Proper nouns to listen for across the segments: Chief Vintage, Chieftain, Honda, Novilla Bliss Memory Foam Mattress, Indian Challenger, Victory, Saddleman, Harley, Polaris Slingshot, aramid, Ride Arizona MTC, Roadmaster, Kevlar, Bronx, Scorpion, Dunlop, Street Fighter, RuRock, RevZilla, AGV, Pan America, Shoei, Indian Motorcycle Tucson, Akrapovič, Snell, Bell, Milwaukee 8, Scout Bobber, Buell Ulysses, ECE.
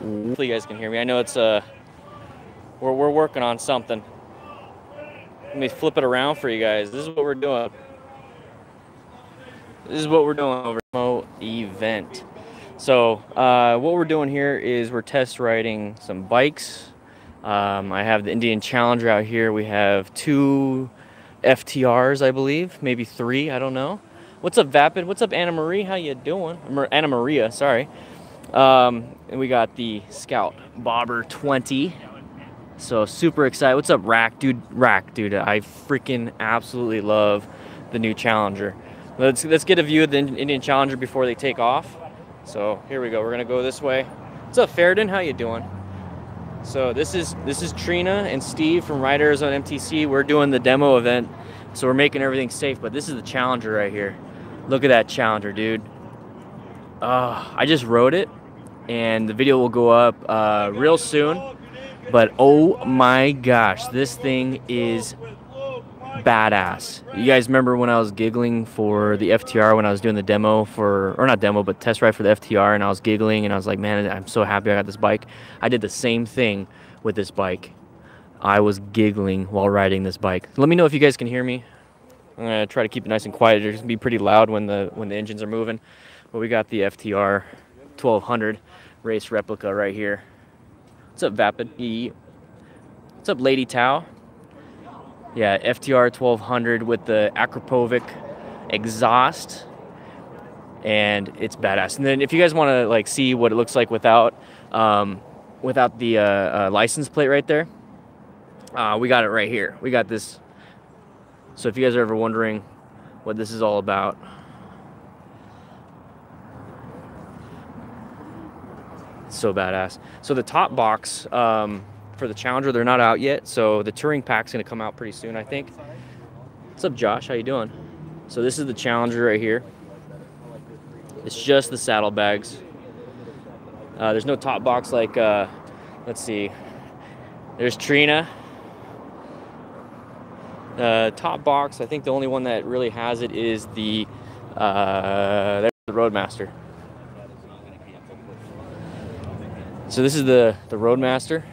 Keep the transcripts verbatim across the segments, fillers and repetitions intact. Hopefully you guys can hear me. I know it's uh, we're, we're working on something. Let me flip it around for you guys. This is what we're doing. This is what we're doing over the event. So uh, what we're doing here is we're test riding some bikes. Um, I have the Indian Challenger out here. We have two F T Rs, I believe, maybe three. I don't know. What's up, Vapid? What's up, Anna Marie? How you doing? Anna Maria, sorry. Um, and we got the Scout Bobber twenty. So super excited. What's up, Rack, dude? Rack, dude. I freaking absolutely love the new Challenger. Let's let's get a view of the Indian Challenger before they take off. So here we go. We're gonna go this way. What's up, Faridin? How you doing? So this is this is Trina and Steve from Ride Arizona M T C. We're doing the demo event, so we're making everything safe. But this is the Challenger right here. Look at that Challenger, dude. Uh, I just rode it, and the video will go up uh, real soon. But oh my gosh, this thing is badass. You guys remember when I was giggling for the F T R when I was doing the demo for, or not demo, but test ride for the F T R, and I was giggling and I was like, man, I'm so happy I got this bike. I did the same thing with this bike. I was giggling while riding this bike. Let me know if you guys can hear me. I'm gonna try to keep it nice and quiet. It's gonna be pretty loud when the when the engines are moving. But we got the F T R twelve hundred race replica right here. What's up, Vapid? E. What's up, Lady Tao? Yeah, F T R twelve hundred with the Akrapovič exhaust, and it's badass. And then if you guys want to like see what it looks like without um, without the uh, uh, license plate right there, uh, we got it right here. We got this. So if you guys are ever wondering what this is all about, it's so badass. So the top box. Um, For the Challenger, they're not out yet, so the touring pack's gonna come out pretty soon, I think. What's up, Josh? How you doing? So this is the Challenger right here. It's just the saddlebags. Uh, there's no top box like, uh, let's see. There's Trina. Uh, top box. I think the only one that really has it is the uh, there's the Roadmaster. So this is the the Roadmaster.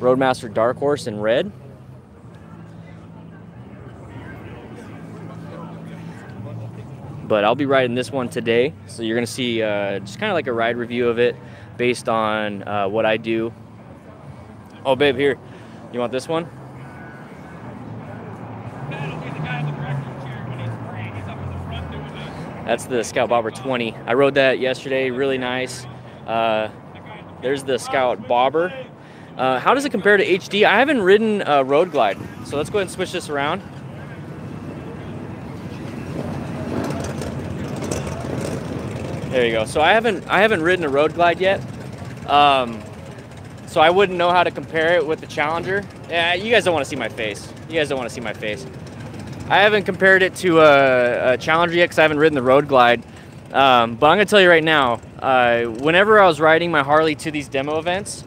Roadmaster Dark Horse in red. But I'll be riding this one today. So you're going to see uh, just kind of like a ride review of it based on uh, what I do. Oh, babe, here. You want this one? That's the Scout Bobber twenty. I rode that yesterday. Really nice. Uh, there's the Scout Bobber. Uh, how does it compare to H D? I haven't ridden uh, Road Glide, so let's go ahead and switch this around. There you go. So I haven't I haven't ridden a Road Glide yet, um, so I wouldn't know how to compare it with the Challenger. Yeah, you guys don't want to see my face. You guys don't want to see my face. I haven't compared it to a, a Challenger yet because I haven't ridden the Road Glide. Um, but I'm gonna tell you right now, uh, whenever I was riding my Harley to these demo events.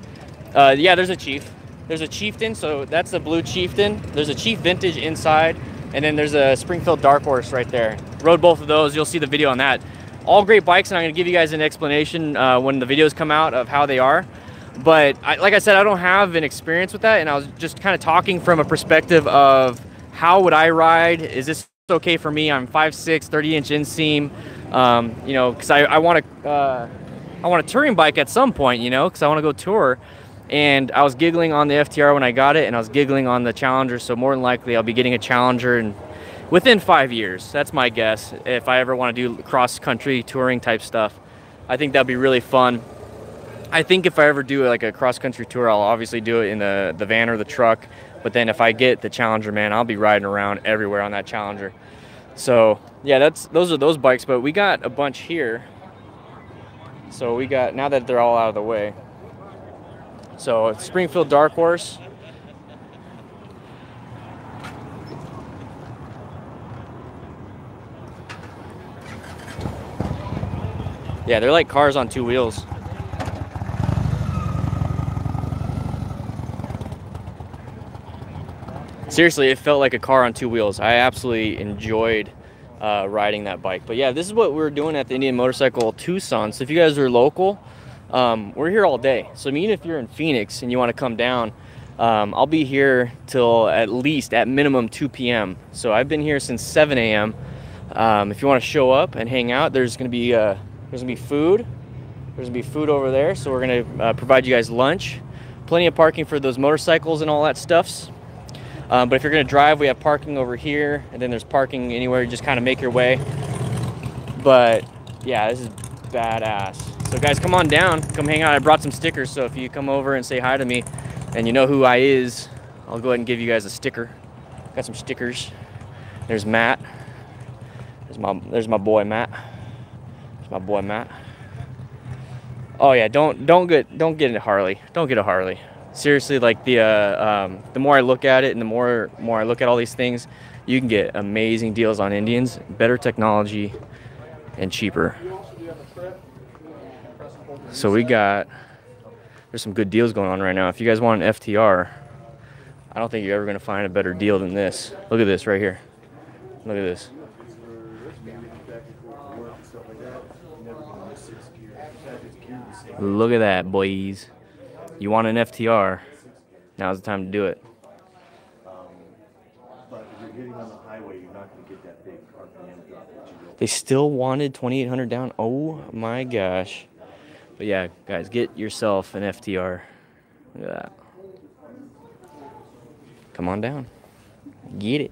Uh, yeah, there's a Chief. There's a Chieftain, so that's the blue Chieftain. There's a Chief Vintage inside, and then there's a Springfield Dark Horse right there. Rode both of those. You'll see the video on that. All great bikes, and I'm going to give you guys an explanation uh, when the videos come out of how they are. But I, like I said, I don't have an experience with that, and I was just kind of talking from a perspective of how would I ride? Is this okay for me? I'm five six, thirty inch inseam, um, you know, because I, I want to uh, I want a touring bike at some point, you know, because I want to go tour. And I was giggling on the F T R when I got it, and I was giggling on the Challenger, so more than likely I'll be getting a Challenger in, within five years. That's my guess, if I ever want to do cross-country touring type stuff. I think that'd be really fun. I think if I ever do like a cross-country tour, I'll obviously do it in the, the van or the truck, but then if I get the Challenger, man, I'll be riding around everywhere on that Challenger. So, yeah, that's those are those bikes, but we got a bunch here. So we got, now that they're all out of the way, so Springfield Dark Horse. Yeah, they're like cars on two wheels. Seriously, it felt like a car on two wheels. I absolutely enjoyed uh, riding that bike. But yeah, this is what we're doing at the Indian Motorcycle Tucson. So if you guys are local, Um, we're here all day. So I mean, if you're in Phoenix and you want to come down, um, I'll be here till at least at minimum two P M So I've been here since seven A M Um, if you want to show up and hang out, there's going to be uh, there's going to be food. There's going to be food over there. So we're going to uh, provide you guys lunch. Plenty of parking for those motorcycles and all that stuffs. Um, but if you're going to drive, we have parking over here, and then there's parking anywhere. You just kind of make your way. But yeah, this is badass. So guys, come on down, come hang out. I brought some stickers, so if you come over and say hi to me and you know who I is, I'll go ahead and give you guys a sticker. Got some stickers. There's Matt. There's my there's my boy Matt. There's my boy Matt. Oh yeah, don't don't get don't get into Harley. Don't get a Harley. Seriously, like the uh, um, the more I look at it and the more more I look at all these things, you can get amazing deals on Indians, better technology, and cheaper. So we got, there's some good deals going on right now. If you guys want an F T R, I don't think you're ever gonna find a better deal than this. Look at this right here. Look at this. Look at that, boys. You want an F T R, now's the time to do it. They still wanted twenty-eight hundred down. Oh my gosh. But yeah, guys, get yourself an F T R. Look at that. Come on down. Get it.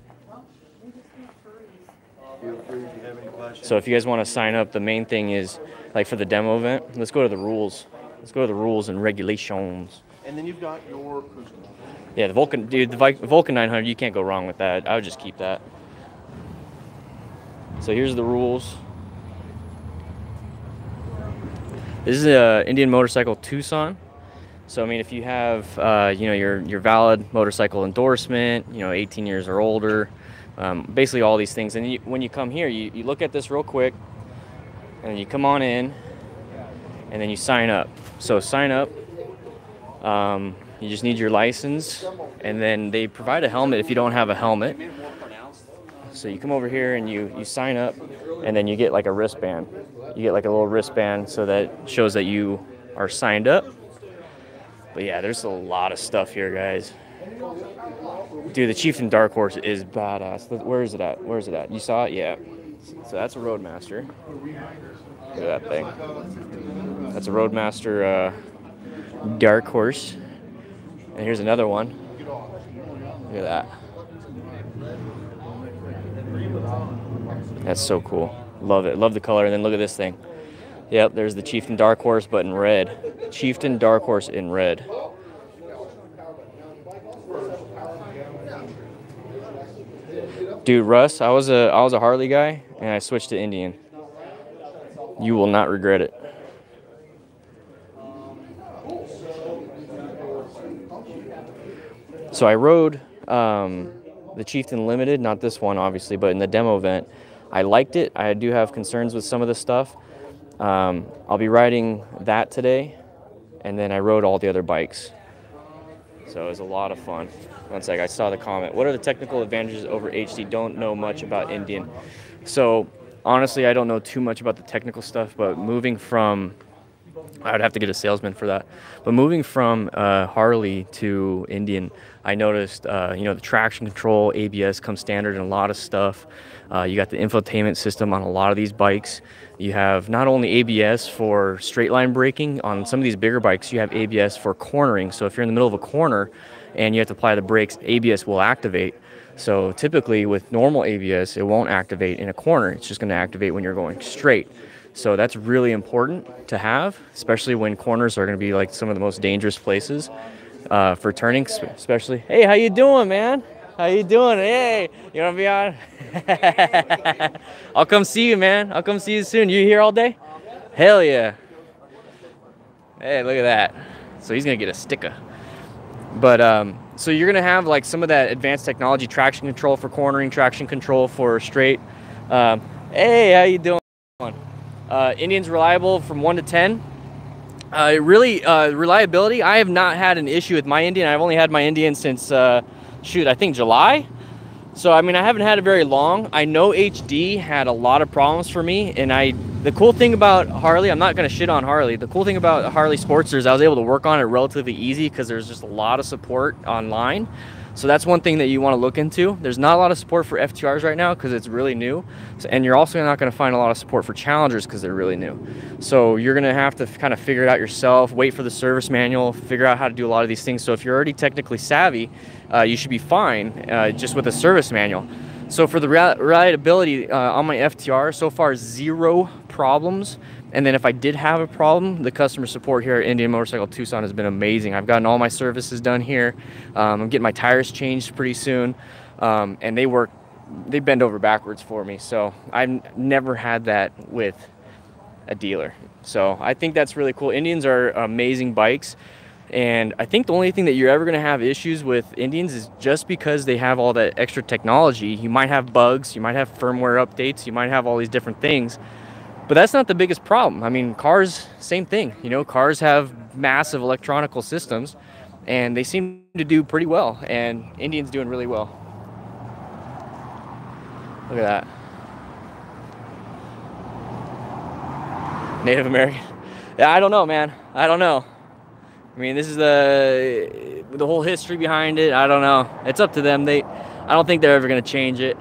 So if you guys want to sign up, the main thing is, like for the demo event, let's go to the rules. Let's go to the rules and regulations. And then you've got your cruise control. Yeah, the Vulcan, dude, the Vulcan nine hundred, you can't go wrong with that. I would just keep that. So here's the rules. This is a Indian Motorcycle Tucson. So I mean, if you have uh, you know, your your valid motorcycle endorsement, you know, eighteen years or older, um, basically all these things. And you, when you come here, you, you look at this real quick, and then you come on in, and then you sign up. So sign up. Um, you just need your license, and then they provide a helmet if you don't have a helmet. So you come over here and you, you sign up, and then you get like a wristband. You get like a little wristband so that shows that you are signed up. But yeah, there's a lot of stuff here, guys. Dude, the Chieftain Dark Horse is badass. Where is it at? Where is it at? You saw it? Yeah. So that's a Roadmaster. Look at that thing. That's a Roadmaster uh, Dark Horse. And here's another one. Look at that. That's so cool. Love it. Love the color. And then look at this thing. Yep, there's the Chieftain Dark Horse, but in red. Chieftain Dark Horse in red. Dude, Russ, I was a I was a Harley guy, and I switched to Indian. You will not regret it. So I rode um, the Chieftain Limited, not this one, obviously, but in the demo event. I liked it. I do have concerns with some of this stuff. Um, I'll be riding that today, and then I rode all the other bikes. So it was a lot of fun. One sec, I saw the comment. What are the technical advantages over H D? Don't know much about Indian. So honestly, I don't know too much about the technical stuff, but moving from, I would have to get a salesman for that. But moving from uh, Harley to Indian, I noticed, uh, you know, the traction control, A B S comes standard in a lot of stuff. Uh, you got the infotainment system on a lot of these bikes. You have not only A B S for straight line braking. On some of these bigger bikes, you have A B S for cornering. So if you're in the middle of a corner and you have to apply the brakes, A B S will activate. So typically with normal A B S, it won't activate in a corner. It's just going to activate when you're going straight. So that's really important to have, especially when corners are going to be like some of the most dangerous places uh, for turning, especially. Hey, how you doing, man? How you doing? Hey, you want to be on? I'll come see you, man. I'll come see you soon. You here all day? Hell yeah. Hey, look at that. So he's going to get a sticker. But um, so you're going to have like some of that advanced technology, traction control for cornering, traction control for straight. Um, hey, how you doing? Uh, Indian's reliable from one to ten. Uh, really, uh, reliability, I have not had an issue with my Indian. I've only had my Indian since, uh, shoot, I think July. So, I mean, I haven't had it very long. I know H D had a lot of problems for me. And I, the cool thing about Harley, I'm not going to shit on Harley. The cool thing about Harley Sportster is I was able to work on it relatively easy because there's just a lot of support online. So that's one thing that you want to look into. There's not a lot of support for F T Rs right now because it's really new. So, and you're also not going to find a lot of support for Challengers because they're really new. So you're going to have to kind of figure it out yourself, wait for the service manual, figure out how to do a lot of these things. So if you're already technically savvy, Uh, you should be fine uh, just with a service manual. So for the reliability uh, on my F T R, so far zero problems. And then if I did have a problem, the customer support here at Indian Motorcycle Tucson has been amazing. I've gotten all my services done here. Um, I'm getting my tires changed pretty soon. Um, and they work, they bend over backwards for me. So I've never had that with a dealer. So I think that's really cool. Indians are amazing bikes. And I think the only thing that you're ever going to have issues with Indians is just because they have all that extra technology. You might have bugs, you might have firmware updates, you might have all these different things, but that's not the biggest problem. I mean, cars, same thing. You know, cars have massive electronical systems and they seem to do pretty well, and Indian's doing really well. Look at that. Native American. Yeah, I don't know, man. I don't know. I mean, this is the the whole history behind it. I don't know. It's up to them. They, I don't think they're ever going to change it.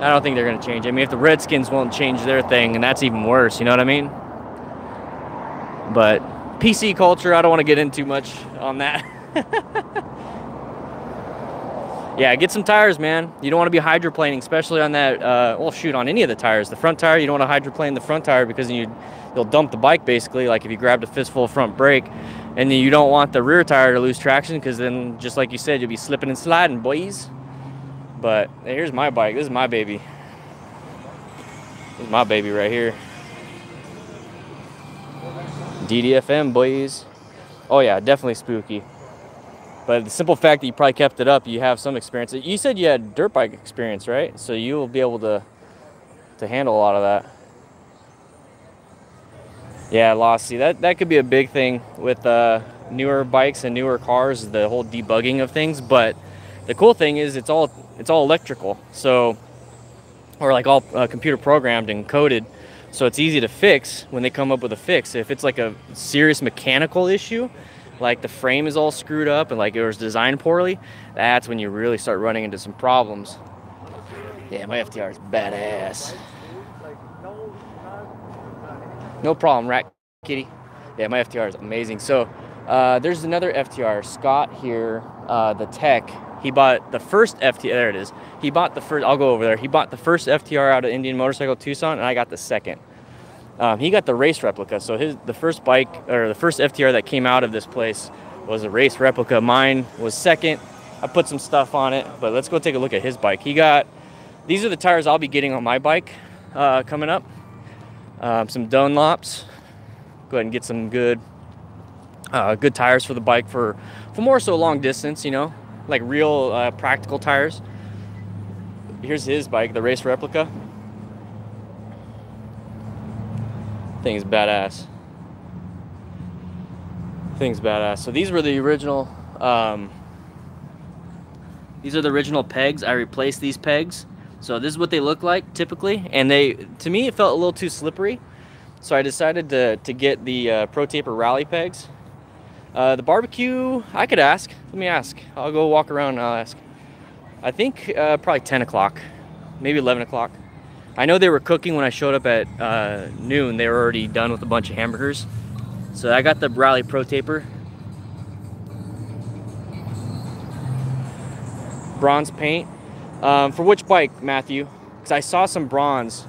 I don't think they're going to change it. I mean, if the Redskins won't change their thing, and that's even worse. You know what I mean? But P C culture, I don't want to get in too much on that. Yeah, get some tires, man. You don't want to be hydroplaning, especially on that, uh, well, shoot, on any of the tires. The front tire, you don't want to hydroplane the front tire because then you... you'll dump the bike basically, like if you grabbed a fistful of front brake, and then you don't want the rear tire to lose traction because then, just like you said, you'll be slipping and sliding, boys. But hey, here's my bike. This is my baby. This is my baby right here. D D F M, boys. Oh yeah, definitely spooky. But the simple fact that you probably kept it up, you have some experience. You said you had dirt bike experience, right? So you will be able to, to handle a lot of that. Yeah, lossy. That that could be a big thing with uh, newer bikes and newer cars, the whole debugging of things. But the cool thing is, it's all it's all electrical, so or like all uh, computer programmed and coded, so it's easy to fix when they come up with a fix. If it's like a serious mechanical issue, like the frame is all screwed up and like it was designed poorly, that's when you really start running into some problems. Yeah, my F T R is badass. No problem, Rat Kitty. Yeah, my F T R is amazing. So uh, there's another F T R, Scott here, uh, the tech. He bought the first F T R, there it is. He bought the first, I'll go over there. He bought the first F T R out of Indian Motorcycle Tucson, and I got the second. Um, he got the race replica. So his the first bike, or the first F T R that came out of this place was a race replica. Mine was second. I put some stuff on it, but let's go take a look at his bike. He got, these are the tires I'll be getting on my bike uh, coming up. Um, some Dunlops. Go ahead and get some good uh, good tires for the bike for, for more so long distance, you know, like real uh, practical tires. Here's his bike, the race replica. Thing's badass. Thing's badass. So these were the original, um, these are the original pegs. I replaced these pegs. So this is what they look like typically, and they, to me, it felt a little too slippery. So I decided to, to get the uh, Pro Taper rally pegs. Uh, the barbecue, I could ask. Let me ask. I'll go walk around and I'll ask. I think uh, probably ten o'clock, maybe eleven o'clock. I know they were cooking when I showed up at uh, noon. They were already done with a bunch of hamburgers. So I got the rally Pro Taper. Bronze paint. Um, for which bike, Matthew? Because I saw some bronze.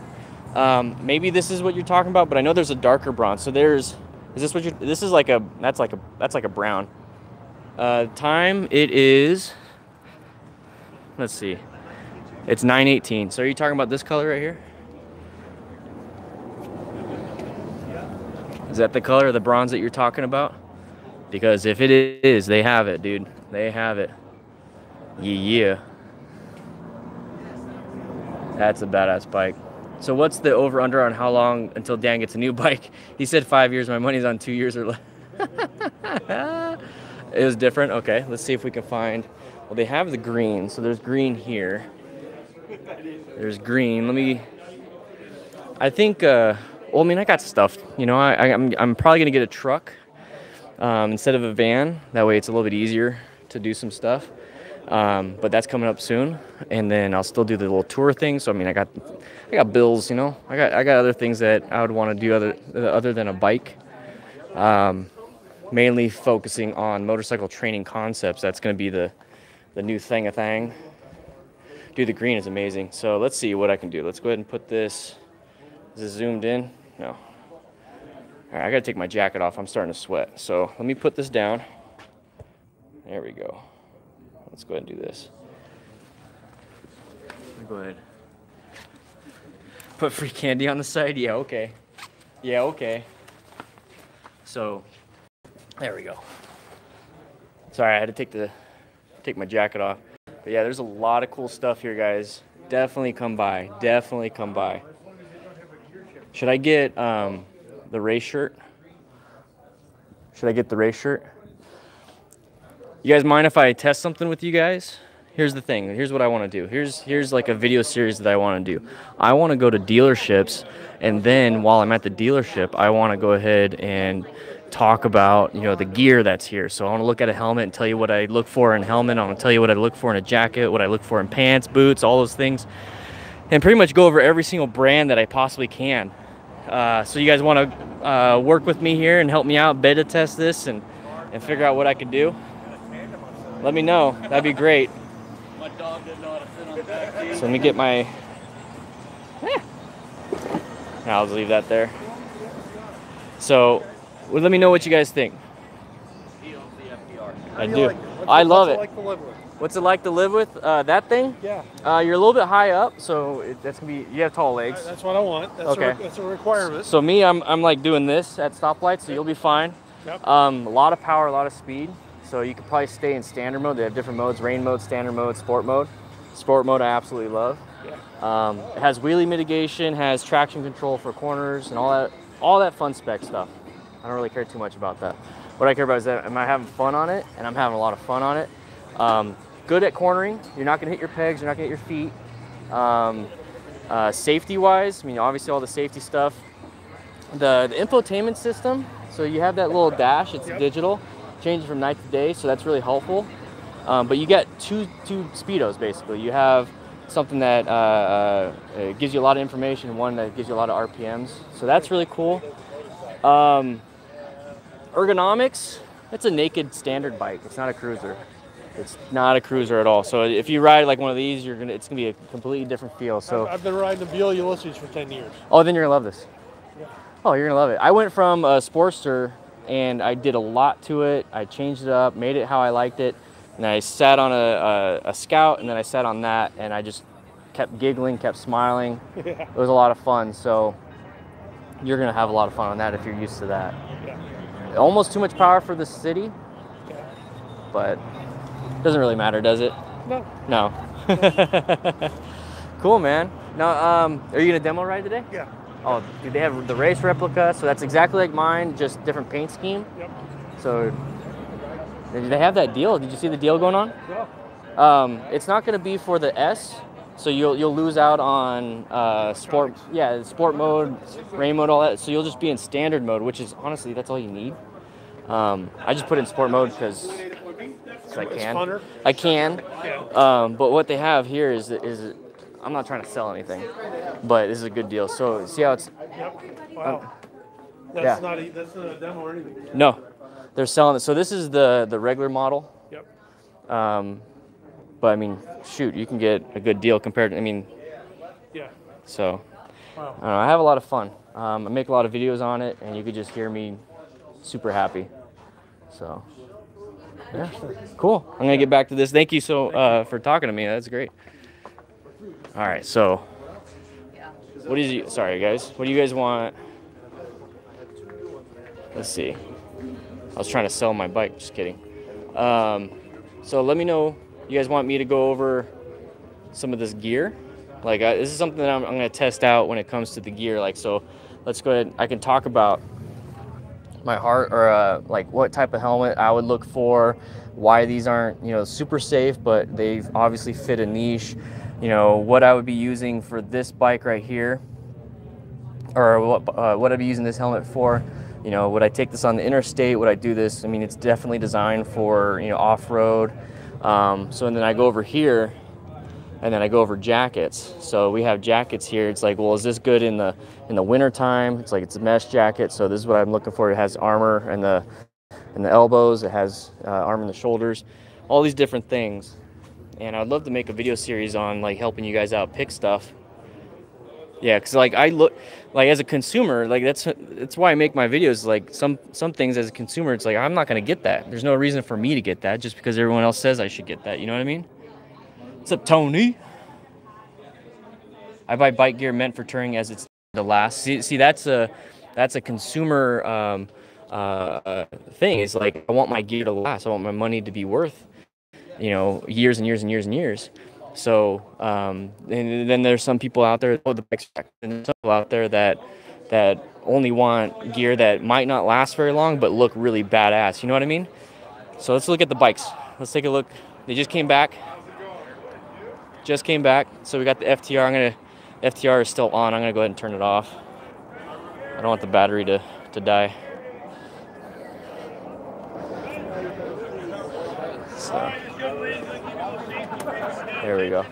Um, maybe this is what you're talking about, but I know there's a darker bronze. So there's, is this what you're, this is like a, that's like a, that's like a brown. Uh, time, it is, let's see, it's nine eighteen. So are you talking about this color right here? Is that the color of the bronze that you're talking about? Because if it is, they have it, dude. They have it. Yeah. That's a badass bike. So what's the over under on how long until Dan gets a new bike? He said five years. My money's on two years or less. It was different. Okay, let's see if we can find Well, they have the green, so there's green here. There's green. Let me. I think. Uh, well, I mean, I got stuffed. You know, I, I, I'm I'm probably gonna get a truck um, instead of a van. That way, it's a little bit easier to do some stuff. Um, but that's coming up soon, and then I'll still do the little tour thing. So I mean, I got I got bills. You know, I got I got other things that I would want to do other other than a bike. Um, mainly focusing on motorcycle training concepts. That's gonna be the the new thing a thing. Dude, the green is amazing. So let's see what I can do. Let's go ahead and put this. Is this zoomed in? No. All right, I gotta take my jacket off. I'm starting to sweat. So let me put this down. There we go. Let's go ahead and do this. Go ahead. Put free candy on the side? Yeah, okay. Yeah, okay. So there we go. Sorry, I had to take the take my jacket off. But yeah, there's a lot of cool stuff here, guys. Definitely come by. Definitely come by. Should I get um, the race shirt? Should I get the race shirt? You guys mind if I test something with you guys? Here's the thing. Here's what I want to do. Here's here's like a video series that I want to do. I want to go to dealerships, and then while I'm at the dealership, I want to go ahead and talk about, you know, the gear that's here. So I want to look at a helmet and tell you what I look for in a helmet. I want to tell you what I look for in a jacket, what I look for in pants, boots, all those things, and pretty much go over every single brand that I possibly can. Uh, so you guys want to uh, work with me here and help me out, beta test this and and figure out what I could do? Let me know. That'd be great. My dog didn't know how to fit on the back seat. So let me get my. Eh. I'll just leave that there. So. Well, let me know what you guys think. I do. I love it. What's it like to live with? Uh, that thing? Yeah. Uh, you're a little bit high up, so it, that's gonna be. You have tall legs. That's what I want. That's okay. A, that's a requirement. So me, I'm I'm like doing this at stoplights, so you'll be fine. Yep. Um, a lot of power, a lot of speed. So you could probably stay in standard mode. They have different modes: rain mode, standard mode, sport mode. Sport mode, I absolutely love. Yeah. Um, it has wheelie mitigation, has traction control for corners, and all that, all that fun spec stuff. I don't really care too much about that. What I care about is that am I having fun on it, and I'm having a lot of fun on it. Um, good at cornering. You're not gonna hit your pegs, you're not gonna hit your feet. Um, uh, safety-wise, I mean, obviously all the safety stuff. The, the infotainment system, so you have that little dash, it's yep. digital. Changes from night to day, so that's really helpful. Um, but you get two, two speedos, basically. You have something that uh, uh, gives you a lot of information, and one that gives you a lot of R P Ms. So that's really cool. Um, Ergonomics, it's a naked standard bike. It's not a cruiser. It's not a cruiser at all. So if you ride like one of these, you're gonna it's gonna be a completely different feel. So I've been riding the Buell Ulysses for ten years. Oh, then you're gonna love this. Yeah. Oh, you're gonna love it. I went from a Sportster and I did a lot to it. I changed it up, made it how I liked it, and I sat on a, a, a Scout, and then I sat on that, and I just kept giggling, kept smiling. Yeah. It was a lot of fun. So you're gonna have a lot of fun on that if you're used to that. Yeah. Almost too much power for the city, but it doesn't really matter, does it? No. No. Cool, man. Now, um, are you going to demo ride today? Yeah. Oh, dude, they have the race replica, so that's exactly like mine, just different paint scheme. Yep. So, did they have that deal? Did you see the deal going on? Yeah. Um, it's not going to be for the S, so you'll you'll lose out on uh, sport, yeah, sport mode, rain mode, all that. So you'll just be in standard mode, which is honestly that's all you need. Um, I just put in sport mode because I can. I can. Um, but what they have here is is I'm not trying to sell anything, but this is a good deal. So see how it's. Yep. Wow. Um, that's yeah. not a, that's not a demo or anything. No, they're selling it. So this is the the regular model. Yep. Um, But I mean, shoot, you can get a good deal compared to, I mean, yeah. So, wow. I, don't know, I have a lot of fun. Um, I make a lot of videos on it, and you could just hear me super happy. So, yeah, cool. I'm gonna get back to this. Thank you so uh, for talking to me. That's great. All right, so, what is you? Sorry, guys. What do you guys want? Let's see. I was trying to sell my bike. Just kidding. Um, so let me know. You guys want me to go over some of this gear? Like, I, this is something that I'm, I'm going to test out when it comes to the gear. Like, so let's go ahead. I can talk about my heart, or uh, like what type of helmet I would look for, why these aren't, you know, super safe, but they obviously fit a niche, you know, what I would be using for this bike right here, or what, uh, what I'd be using this helmet for. You know, would I take this on the interstate? Would I do this? I mean, it's definitely designed for, you know, off-road. Um, so, and then I go over here, and then I go over jackets. So we have jackets here. It's like, well, is this good in the in the winter time? It's like, it's a mesh jacket. So this is what I'm looking for. It has armor in the in the elbows. It has uh, armor in the shoulders. All these different things. And I'd love to make a video series on like helping you guys out pick stuff. Yeah, because like I look, like as a consumer, like that's that's why I make my videos. Like some some things as a consumer, it's like I'm not gonna get that. There's no reason for me to get that just because everyone else says I should get that. You know what I mean? What's up, Tony? I buy bike gear meant for touring as it's the last. See, see, that's a that's a consumer um, uh, thing. It's like I want my gear to last. I want my money to be worth, you know, years and years and years and years. So, um, and then there's some people out there, oh, the bike's back. And there's some people out there that, that only want gear that might not last very long, but look really badass. You know what I mean? So let's look at the bikes. Let's take a look. They just came back. Just came back. So we got the F T R. I'm going to, F T R is still on. I'm going to go ahead and turn it off. I don't want the battery to, to die. So. There we go.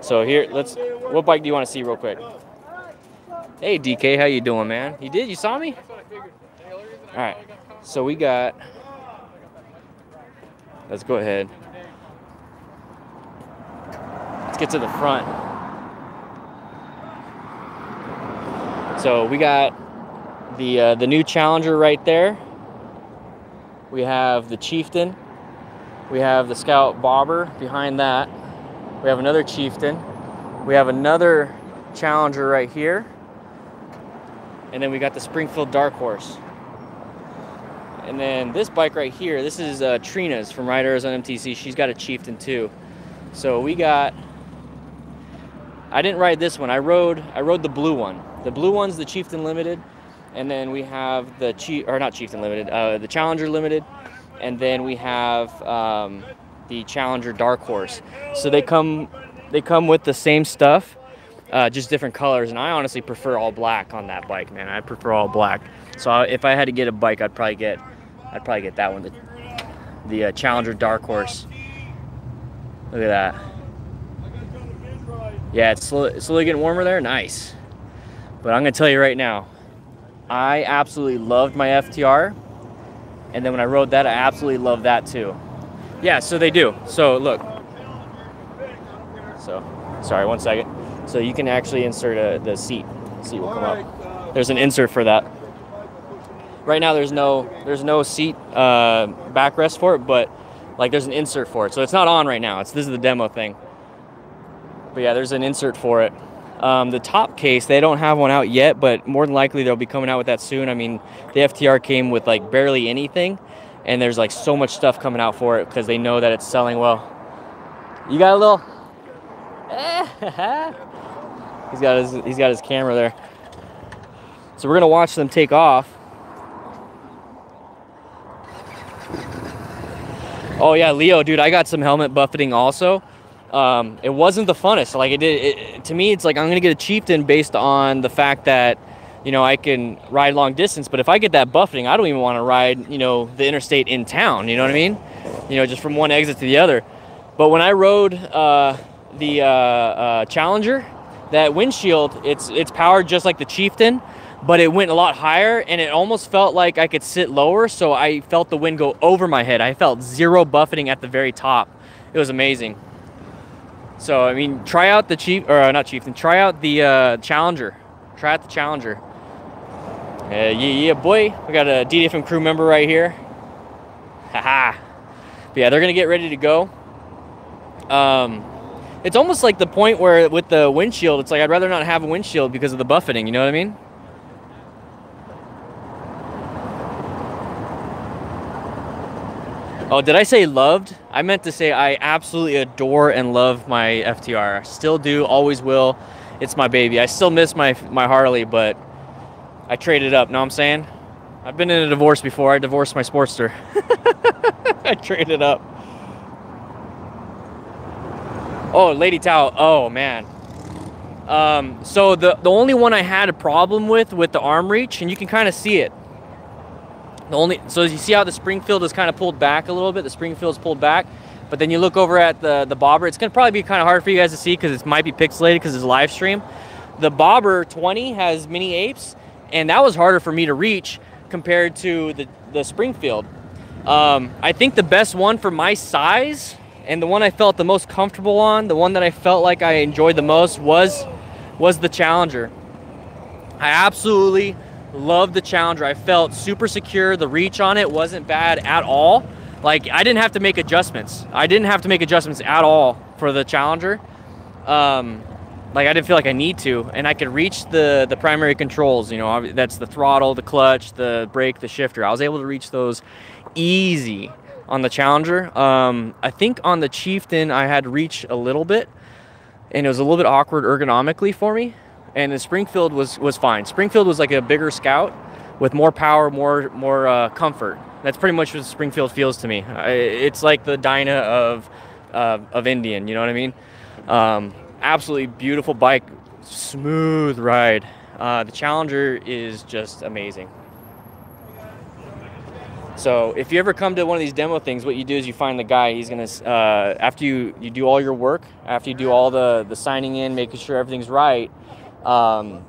So here, let's, what bike do you want to see real quick? Hey, D K, how you doing, man? You did? You saw me? All right. So we got, let's go ahead. Let's get to the front. So we got the, uh, the new Challenger right there. We have the Chieftain. We have the Scout Bobber behind that. We have another Chieftain. We have another Challenger right here. And then we got the Springfield Dark Horse. And then this bike right here, this is uh, Trina's from Ride Arizona M T C. She's got a Chieftain too. So we got, I didn't ride this one. I rode, I rode the blue one. The blue one's the Chieftain Limited. And then we have the Chief, or not Chieftain Limited, uh, the Challenger Limited. And then we have um, the Challenger Dark Horse. So they come, they come with the same stuff, uh, just different colors. And I honestly prefer all black on that bike, man. I prefer all black. So I, if I had to get a bike, I'd probably get, I'd probably get that one, the, the uh, Challenger Dark Horse. Look at that. Yeah, it's slowly, slowly getting warmer there. Nice. But I'm gonna tell you right now, I absolutely loved my F T R. And then when I rode that, I absolutely loved that too. Yeah, so they do. So look. So, sorry, one second. So you can actually insert a, the seat. The seat will come up. There's an insert for that. Right now, there's no there's no seat uh, backrest for it, but like there's an insert for it. So it's not on right now. It's this is the demo thing. But yeah, there's an insert for it. Um, the top case, they don't have one out yet, but more than likely they'll be coming out with that soon. I mean, the F T R came with like barely anything, and there's like so much stuff coming out for it because they know that it's selling well. You got a little, he's got his, he's got his camera there. So we're gonna watch them take off. Oh yeah, Leo, dude, I got some helmet buffeting also. Um, it wasn't the funnest. Like it did it, to me, it's like I'm gonna get a Chieftain based on the fact that, you know, I can ride long distance. But if I get that buffeting, I don't even want to ride, you know, the interstate in town. You know what I mean? You know, just from one exit to the other. But when I rode uh, the uh, uh, Challenger, that windshield, it's it's powered just like the Chieftain, but it went a lot higher, and it almost felt like I could sit lower. So I felt the wind go over my head. I felt zero buffeting at the very top. It was amazing. So, I mean, try out the Chief, or not Chieftain, try out the uh, Challenger. Try out the Challenger. Uh, yeah, yeah, boy. We got a D D F M crew member right here. Haha. But yeah, they're going to get ready to go. Um, it's almost like the point where with the windshield, it's like I'd rather not have a windshield because of the buffeting. You know what I mean? Oh, did I say loved? I meant to say I absolutely adore and love my F T R. Still do, always will. It's my baby. I still miss my my Harley, but I traded up. Know what I'm saying? I've been in a divorce before. I divorced my Sportster. I traded up. Oh, Lady Tao. Oh, man. Um, so the, the only one I had a problem with, with the arm reach, and you can kind of see it. The only, so you see how the Springfield is kind of pulled back a little bit. The Springfield's pulled back. But then you look over at the, the Bobber. It's going to probably be kind of hard for you guys to see because it might be pixelated because it's live stream. The Bobber twenty has mini apes, and that was harder for me to reach compared to the, the Springfield. Um, I think the best one for my size and the one I felt the most comfortable on, the one that I felt like I enjoyed the most was, was the Challenger. I absolutely loved the Challenger. I felt super secure. The reach on it wasn't bad at all. Like, I didn't have to make adjustments. I didn't have to make adjustments at all for the Challenger. Um, like, I didn't feel like I need to. And I could reach the, the primary controls, you know, that's the throttle, the clutch, the brake, the shifter. I was able to reach those easy on the Challenger. Um, I think on the Chieftain, I had to reach a little bit. And it was a little bit awkward ergonomically for me. And the Springfield was, was fine. Springfield was like a bigger Scout with more power, more, more uh, comfort. That's pretty much what Springfield feels to me. It's like the Dyna of, uh, of Indian, you know what I mean? Um, absolutely beautiful bike, smooth ride. Uh, the Challenger is just amazing. So if you ever come to one of these demo things, what you do is you find the guy. He's gonna, uh, after you, you do all your work, after you do all the, the signing in, making sure everything's right, um,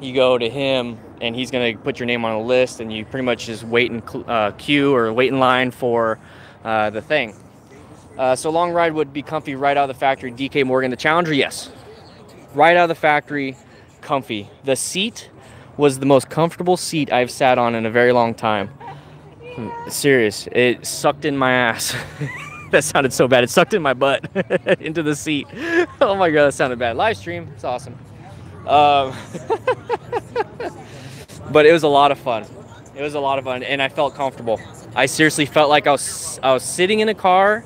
you go to him and he's going to put your name on a list and you pretty much just wait in uh, queue or wait in line for uh, the thing. Uh, so long ride would be comfy right out of the factory. D K Morgan, the Challenger, yes. Right out of the factory, comfy. The seat was the most comfortable seat I've sat on in a very long time. I'm serious, it sucked in my ass. That sounded so bad. It sucked in my butt into the seat. Oh my God, that sounded bad. Live stream, it's awesome. Um, but it was a lot of fun. It was a lot of fun, and I felt comfortable. I seriously felt like I was I was sitting in a car,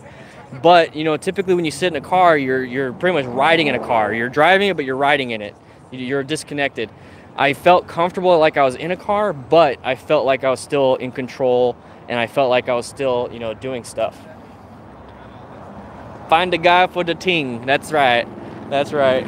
but you know, typically when you sit in a car, you're you're pretty much riding in a car. You're driving it, but you're riding in it. You're disconnected. I felt comfortable like I was in a car, but I felt like I was still in control, and I felt like I was still you know doing stuff. Find a guy for the ting. That's right. That's right.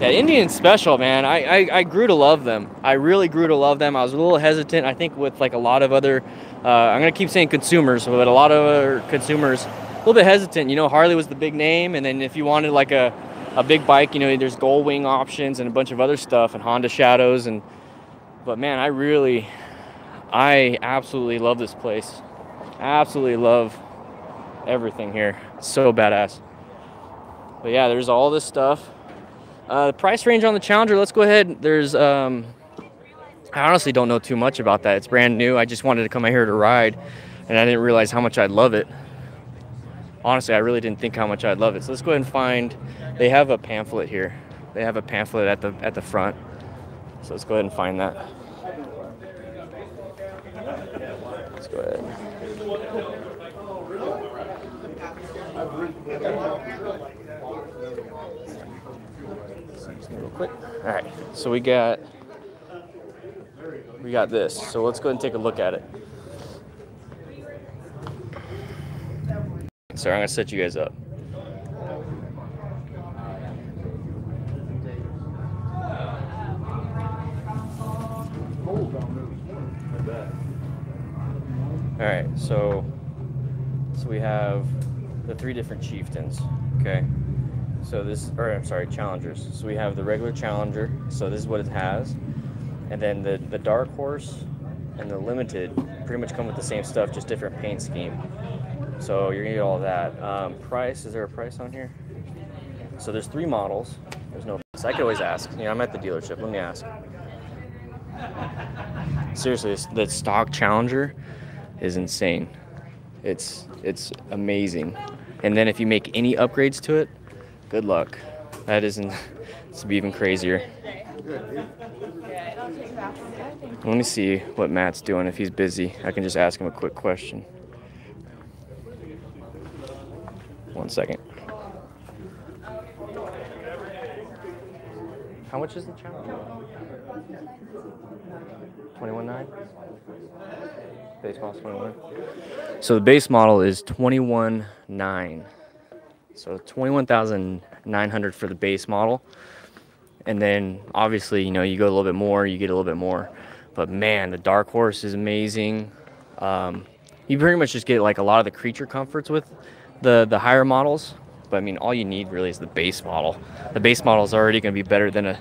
Yeah, Indian's special, man. I, I, I grew to love them. I really grew to love them. I was a little hesitant, I think, with like a lot of other, uh, I'm going to keep saying consumers, but a lot of other consumers, a little bit hesitant. You know, Harley was the big name, and then if you wanted like a, a big bike, you know, there's Goldwing options and a bunch of other stuff and Honda Shadows. And But, man, I really, I absolutely love this place. Absolutely love everything here. So badass. But, yeah, there's all this stuff. Uh, the price range on the Challenger, let's go ahead. There's, um, I honestly don't know too much about that. It's brand new. I just wanted to come out here to ride, and I didn't realize how much I'd love it. Honestly, I really didn't think how much I'd love it. So let's go ahead and find, they have a pamphlet here. They have a pamphlet at the, at the front. So let's go ahead and find that. Let's go ahead. Real quick. All right, so we got we got this. So let's go ahead and take a look at it. Sorry, I'm gonna set you guys up. All right, so so we have the three different chieftains. Okay. So this, or I'm sorry, Challengers. So we have the regular Challenger. So this is what it has. And then the, the Dark Horse and the Limited pretty much come with the same stuff, just different paint scheme. So you're gonna get all that. Um, price, is there a price on here? So there's three models. There's no price. I could always ask. You know, I'm at the dealership, let me ask. Seriously, the stock Challenger is insane. It's, it's amazing. And then if you make any upgrades to it, good luck. That isn't, it's even crazier. Let me see what Matt's doing. If he's busy, I can just ask him a quick question. One second. How much is the challenge? twenty-one nine? Base model's twenty-one. So the base model is twenty-one nine. So twenty-one thousand nine hundred for the base model. And then obviously, you know, you go a little bit more, you get a little bit more. But man, the Dark Horse is amazing. Um, you pretty much just get like a lot of the creature comforts with the, the higher models. But I mean, all you need really is the base model. The base model is already going to be better than a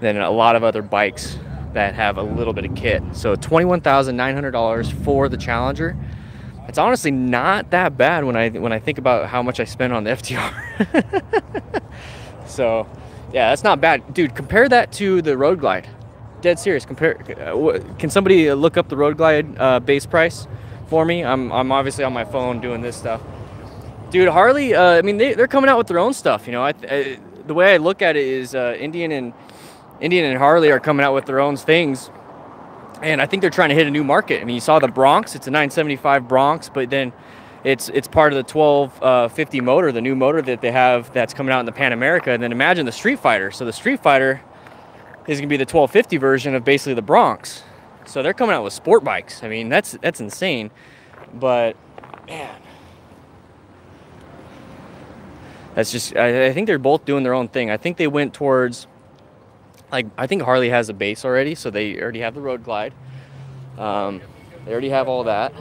than a lot of other bikes that have a little bit of kit. So twenty-one thousand nine hundred dollars for the Challenger. It's honestly not that bad when I when I think about how much I spent on the F T R. So yeah, that's not bad, dude. Compare that to the Road Glide. Dead serious. Compare. Can somebody look up the Road Glide uh, base price for me? I'm I'm obviously on my phone doing this stuff. Dude, Harley, uh, I mean, they, they're coming out with their own stuff, you know. I, I, the way I look at it is uh, Indian and Indian and Harley are coming out with their own things, and I think they're trying to hit a new market. I mean, you saw the Bronx; it's a nine seventy-five Bronx, but then it's it's part of the twelve fifty motor, the new motor that they have that's coming out in the Pan America. And then imagine the Street Fighter. So the Street Fighter is going to be the twelve fifty version of basically the Bronx. So they're coming out with sport bikes. I mean, that's that's insane, but man. That's just, I, I think they're both doing their own thing. I think they went towards, like, I think Harley has a base already, so they already have the Road Glide. Um, they already have all that.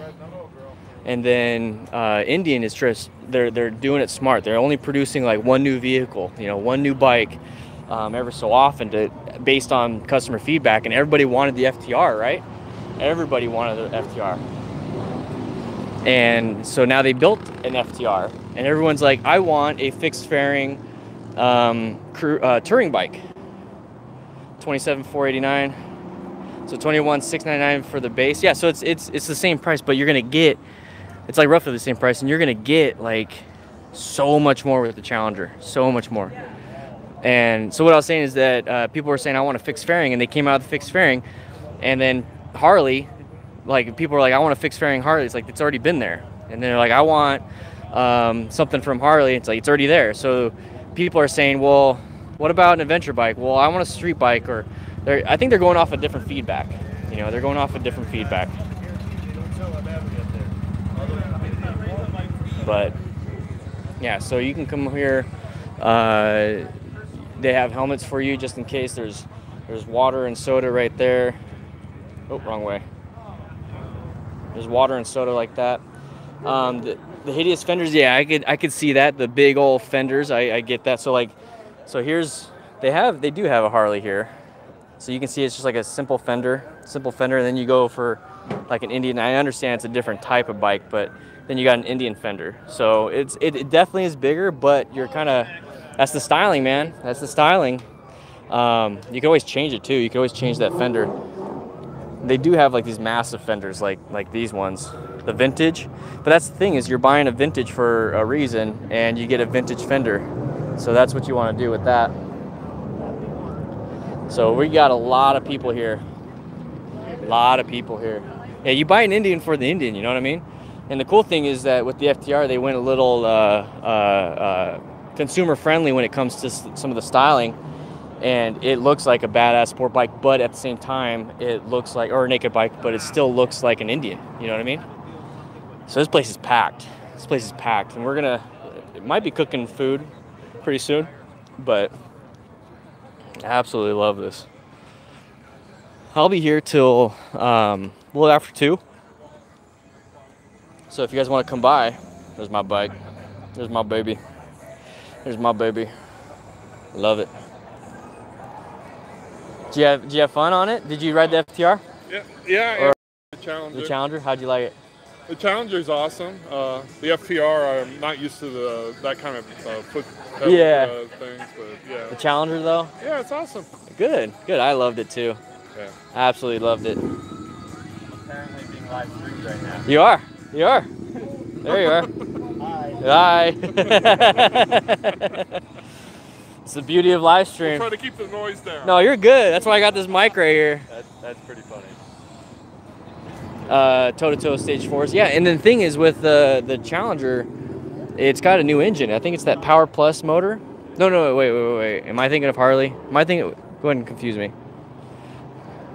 And then uh, Indian is just, they're, they're doing it smart. They're only producing, like, one new vehicle, you know, one new bike um, ever so often to, based on customer feedback. And everybody wanted the F T R, right? Everybody wanted the F T R. And so now they built an F T R, and everyone's like, I want a fixed fairing um, crew, uh, touring bike. twenty-seven thousand four hundred eighty-nine dollars. So twenty-one thousand six hundred ninety-nine dollars for the base. Yeah, so it's it's it's the same price, but you're gonna get, it's like roughly the same price, and you're gonna get like so much more with the Challenger, so much more. And so what I was saying is that uh, people were saying, I want a fixed fairing, and they came out with a fixed fairing, and then Harley. Like, people are like, I want a fixed fairing Harley. It's like, it's already been there. And they're like, I want um, something from Harley. It's like, it's already there. So people are saying, well, what about an adventure bike? Well, I want a street bike. Or they're, I think they're going off a different feedback. You know, they're going off a different feedback. But, yeah, so you can come here. Uh, they have helmets for you just in case. There's, there's water and soda right there. Oh, wrong way. There's water and soda like that. Um, the, the hideous fenders, yeah, I could I could see that. The big old fenders, I, I get that. So like, so here's they have they do have a Harley here, so you can see it's just like a simple fender, simple fender. And then you go for like an Indian. I understand it's a different type of bike, but then you got an Indian fender. So it's it, it definitely is bigger, but you're kind of that's the styling, man. That's the styling. Um, you can always change it too. You can always change that fender. They do have like these massive fenders like like these ones, the vintage. But that's the thing, is you're buying a vintage for a reason, and you get a vintage fender. So that's what you want to do with that. So we got a lot of people here. A lot of people here. Yeah, you buy an Indian for the Indian, you know what I mean? And the cool thing is that with the F T R, they went a little uh, uh, uh, consumer friendly when it comes to some of the styling. And it looks like a badass sport bike, but at the same time, it looks like, or a naked bike, but it still looks like an Indian. You know what I mean? So this place is packed. This place is packed. And we're going to, it might be cooking food pretty soon, but I absolutely love this. I'll be here till um, a little after two. So if you guys want to come by, there's my bike. There's my baby. There's my baby. Love it. Do you, have, do you have fun on it? Did you ride the F T R? Yeah, yeah, or the Challenger. The Challenger? How'd you like it? The Challenger's awesome. Uh, the F T R, I'm not used to the that kind of uh, foot pedal, yeah. uh, things, but yeah. The Challenger, though? Yeah, it's awesome. Good, good. I loved it, too. Yeah. Absolutely loved it. Apparently being live streamed right now. You are. You are. There you are. Hi. Hi. It's the beauty of live stream. I'm trying to keep the noise down. No, you're good. That's why I got this mic right here. That, that's pretty funny. Uh, toe-to-toe stage fours. Yeah, and the thing is with the, the Challenger, it's got a new engine. I think it's that Power Plus motor. No, no, wait, wait, wait, wait. Am I thinking of Harley? Am I thinking? Go ahead and confuse me.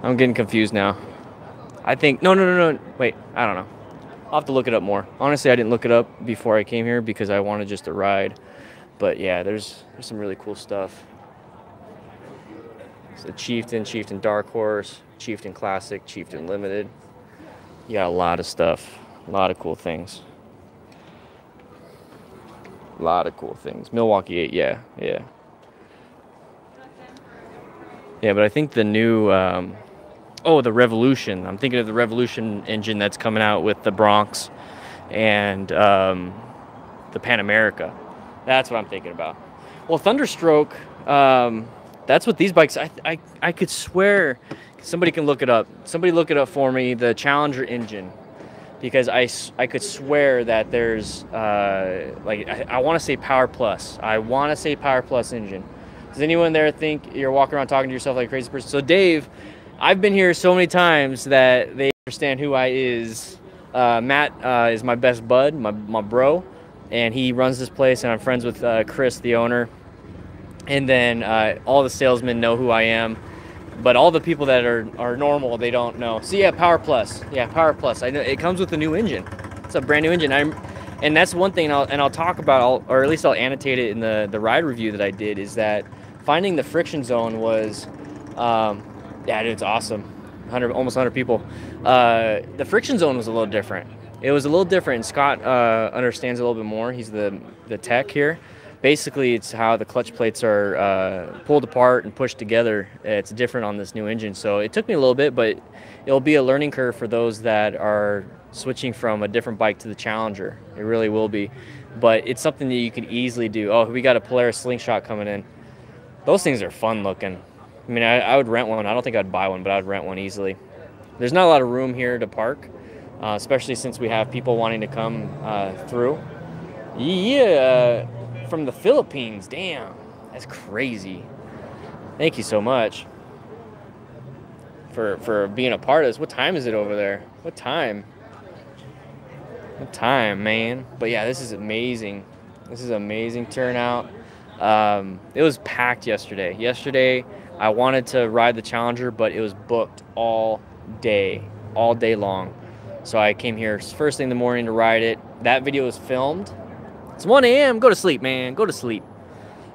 I'm getting confused now. I think, no, no, no, no, wait, I don't know. I'll have to look it up more. Honestly, I didn't look it up before I came here because I wanted just a ride. But yeah, there's, there's some really cool stuff. It's the Chieftain, Chieftain Dark Horse, Chieftain Classic, Chieftain Limited. You got a lot of stuff, a lot of cool things. A lot of cool things. Milwaukee eight, yeah, yeah. Yeah, but I think the new, um, oh, the Revolution. I'm thinking of the Revolution engine that's coming out with the Bronx and um, the Pan America. That's what I'm thinking about. Well, Thunderstroke, um, that's what these bikes, I, I, I could swear, somebody can look it up. Somebody look it up for me, the Challenger engine. Because I, I could swear that there's, uh, like, I, I want to say Power Plus. I want to say Power Plus engine. Does anyone there think you're walking around talking to yourself like a crazy person? So, Dave, I've been here so many times that they understand who I is. Uh, Matt uh, is my best bud, my, my bro, and he runs this place, and I'm friends with uh, Chris, the owner. And then uh, all the salesmen know who I am. But all the people that are, are normal, they don't know. So yeah, Power Plus. Yeah, Power Plus. I know it comes with a new engine. It's a brand new engine. I'm, and that's one thing. And I'll and I'll talk about. I'll, or at least I'll annotate it in the the ride review that I did. Is that finding the friction zone was, um, yeah, dude, it's awesome. one hundred almost one hundred people. Uh, the friction zone was a little different. It was a little different. And Scott uh, understands a little bit more. He's the the tech here. Basically, it's how the clutch plates are uh, pulled apart and pushed together. It's different on this new engine. So it took me a little bit, but it'll be a learning curve for those that are switching from a different bike to the Challenger. It really will be. But it's something that you could easily do. Oh, we got a Polaris Slingshot coming in. Those things are fun looking. I mean, I, I would rent one. I don't think I'd buy one, but I'd rent one easily. There's not a lot of room here to park, uh, especially since we have people wanting to come uh, through. Yeah. From the Philippines, damn, that's crazy. Thank you so much for for being a part of this. What time is it over there? What time? What time, man? But yeah, this is amazing. This is amazing turnout. Um, it was packed yesterday. Yesterday, I wanted to ride the Challenger, but it was booked all day, all day long. So I came here first thing in the morning to ride it. That video was filmed. It's one A M Go to sleep, man. Go to sleep.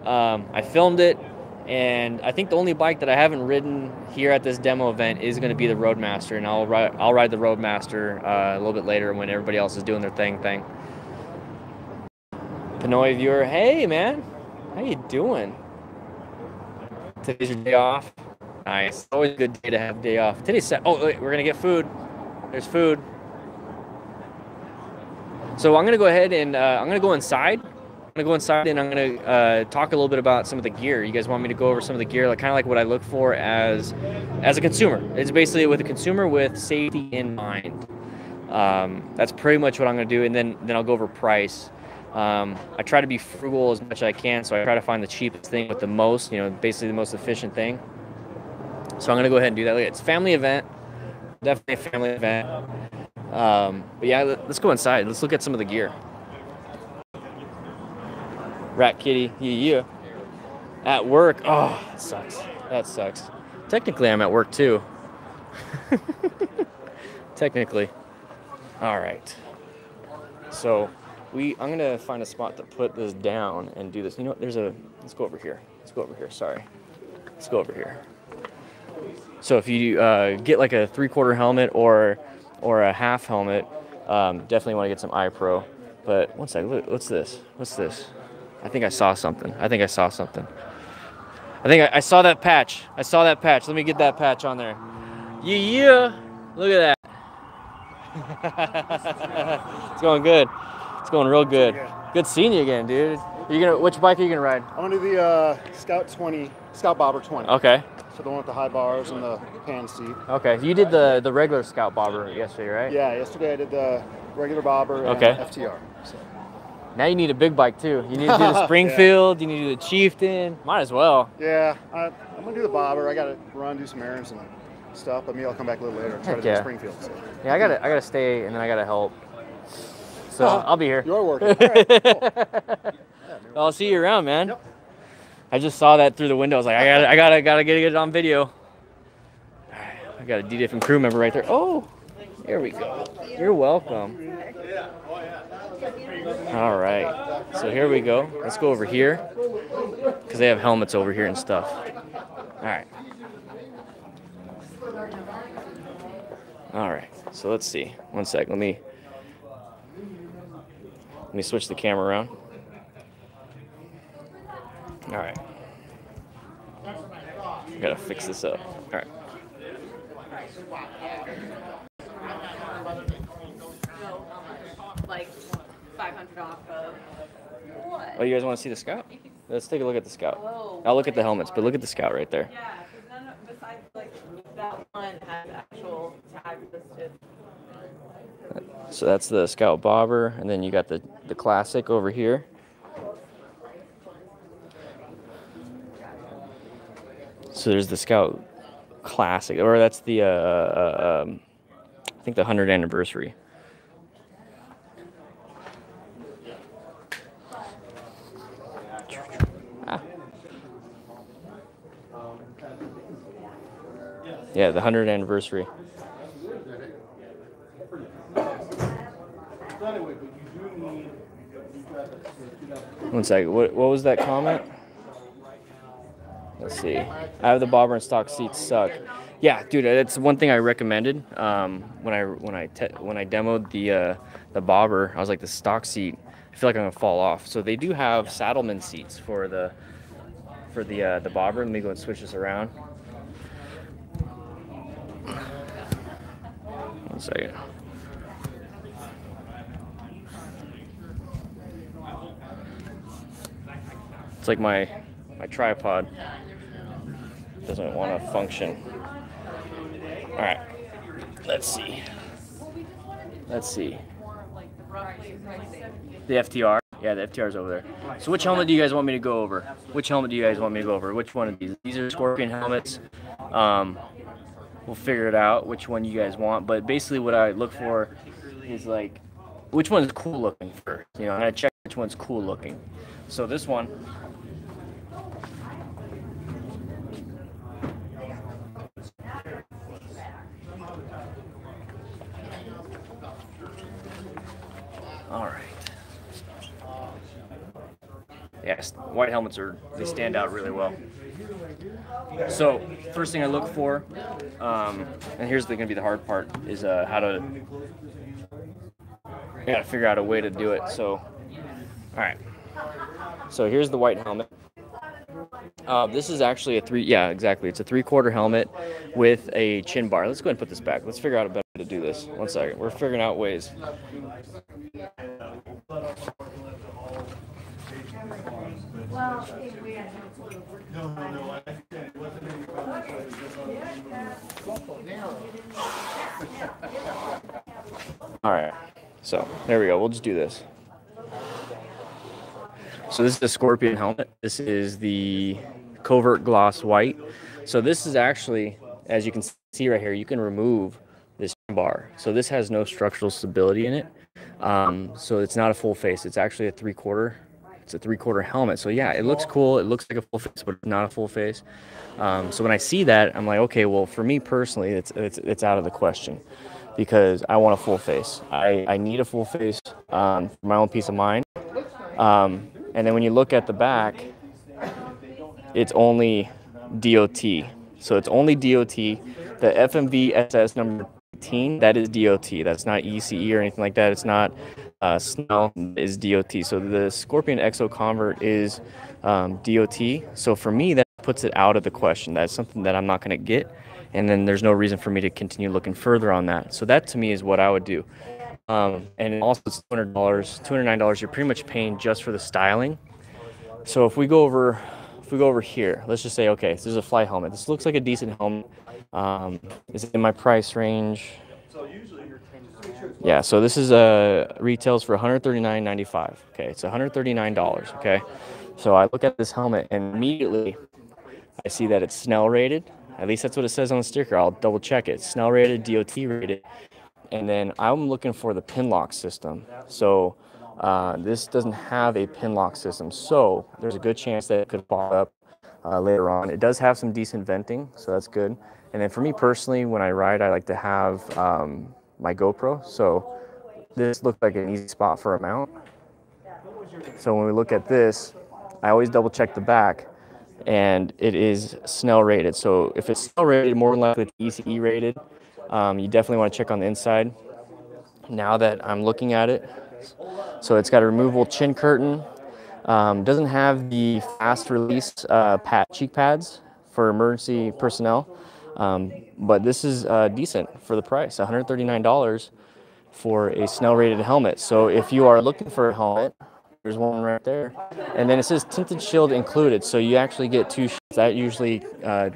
Um, I filmed it, and I think the only bike that I haven't ridden here at this demo event is going to be the Roadmaster, and I'll ride. I'll ride the Roadmaster uh, a little bit later when everybody else is doing their thing. Thing. Pinoy viewer, hey man, how you doing? Today's your day off. Nice. Always a good day to have a day off. Today's set. Oh, wait, we're gonna get food. There's food. So I'm gonna go ahead and uh, I'm gonna go inside. I'm gonna go inside and I'm gonna uh, talk a little bit about some of the gear. You guys want me to go over some of the gear, like kind of like what I look for as as a consumer. It's basically with a consumer with safety in mind. Um, that's pretty much what I'm gonna do, and then then I'll go over price. Um, I try to be frugal as much as I can, so I try to find the cheapest thing with the most, you know, basically the most efficient thing. So I'm gonna go ahead and do that. Look, it's a family event, definitely a family event. Um, but yeah, let's go inside. Let's look at some of the gear. Rat kitty, yeah, yeah. At work, oh, that sucks. That sucks. Technically, I'm at work too. Technically. All right. So we, I'm gonna find a spot to put this down and do this. You know what? There's a. Let's go over here. Let's go over here. Sorry. Let's go over here. So if you uh, get like a three-quarter helmet or or a half helmet, um, definitely want to get some iPro. But one sec, look, what's this? What's this? I think I saw something. I think I saw something. I think I, I saw that patch. I saw that patch. Let me get that patch on there. Yeah, yeah. Look at that. It's going good. It's going real good. Good seeing you again, dude. Are you gonna? Which bike are you gonna ride? I'm gonna do the uh, Scout twenty, Scout Bobber twenty. Okay. So the one with the high bars and the pan seat. Okay, you did the, the regular Scout Bobber yesterday, right? Yeah, yesterday I did the regular Bobber and okay. F T R. So. Now you need a big bike too. You need to do the Springfield, yeah. You need to do the Chieftain. Might as well. Yeah, I, I'm going to do the Bobber. I got to run, do some errands and stuff. But maybe I'll come back a little later and try Heck to do yeah. the Springfield. So. Yeah, I got to I gotta stay and then I got to help. So uh, I'll be here. You're working. All right, cool. Yeah, I'll see you around, man. Yep. I just saw that through the window. I was like, I gotta, I gotta, gotta get it on video. All right, I got a D D F M crew member right there. Oh, there we go. You're welcome. All right, so here we go. Let's go over here because they have helmets over here and stuff. All right. All right, so let's see. One sec. Let me let me switch the camera around. All right. I gotta fix this up. All right. Like five hundred off of what? Oh, you guys want to see the Scout? Let's take a look at the Scout. Whoa, I'll look at the helmets, but look at the Scout right there. Yeah, because none of, besides like that one has actual tag listed. So that's the Scout Bobber, and then you got the the classic over here. So there's the Scout Classic, or that's the, uh, uh, um, I think the one hundredth anniversary. Ah. Yeah, the one hundredth anniversary. One second, what, what was that comment? Let's see. I have the bobber and stock seats suck. Yeah, dude, that's one thing I recommended um, when I when I te when I demoed the uh, the bobber. I was like, the stock seat, I feel like I'm gonna fall off. So they do have saddleman seats for the for the uh, the bobber. Let me go and switch this around. One second. It's like my my tripod. Doesn't want to function. All right, let's see. Let's see. The F T R, yeah, the F T R is over there. So which helmet do you guys want me to go over? Which helmet do you guys want me to go over? Which one of these? These are Scorpion helmets. Um, we'll figure it out which one you guys want. But basically, what I look for is like which one's cool looking first. You know, and I check which one's cool looking. So this one. All right. Yes, white helmets are, they stand out really well. So first thing I look for, um, and here's the, gonna be the hard part, is uh, how to, I gotta figure out a way to do it. So, all right. So here's the white helmet. Uh, this is actually a three, yeah, exactly. It's a three quarter helmet with a chin bar. Let's go ahead and put this back. Let's figure out a better way to do this. One second, we're figuring out ways. All right, so there we go. We'll just do this. So this is the Scorpion helmet. This is the Covert Gloss White. So this is actually, as you can see right here, you can remove this bar. So this has no structural stability in it. Um, so it's not a full face. It's actually a three quarter. It's a three quarter helmet. So yeah, it looks cool. It looks like a full face, but not a full face. Um, so when I see that, I'm like, okay, well, for me personally, it's it's it's out of the question because I want a full face. I, I need a full face um, for my own peace of mind. Um, and then when you look at the back, it's only D O T. So it's only D O T. The F M V S S number eighteen, that is D O T. That's not E C E or anything like that. It's not uh, Snell, is D O T. So the Scorpion X O Convert is um, D O T. So for me, that puts it out of the question. That's something that I'm not going to get. And then there's no reason for me to continue looking further on that. So that to me is what I would do. Um, and also it's two hundred dollars, two hundred nine dollars, you're pretty much paying just for the styling. So if we go over, if we go over here, let's just say, okay, so this is a fly helmet. This looks like a decent helmet. Um, is it in my price range? Yeah, so this is a uh, retails for one thirty-nine ninety-five. Okay, it's one hundred thirty-nine dollars, okay? So I look at this helmet and immediately I see that it's Snell rated. At least that's what it says on the sticker. I'll double check it. Snell rated, D O T rated. And then I'm looking for the pin lock system. So uh, this doesn't have a pin lock system. So there's a good chance that it could pop up uh, later on. It does have some decent venting, so that's good. And then for me personally, when I ride, I like to have um, my GoPro. So this looked like an easy spot for a mount. So when we look at this, I always double check the back, and it is Snell rated. So if it's Snell rated, more than likely it's E C E rated. Um, you definitely want to check on the inside. Now that I'm looking at it, so it's got a removable chin curtain. Um, doesn't have the fast release uh, pad, cheek pads for emergency personnel, um, but this is uh, decent for the price, one hundred thirty-nine dollars for a Snell rated helmet. So if you are looking for a helmet, there's one right there. And then it says tinted shield included, so you actually get two shields. That usually uh,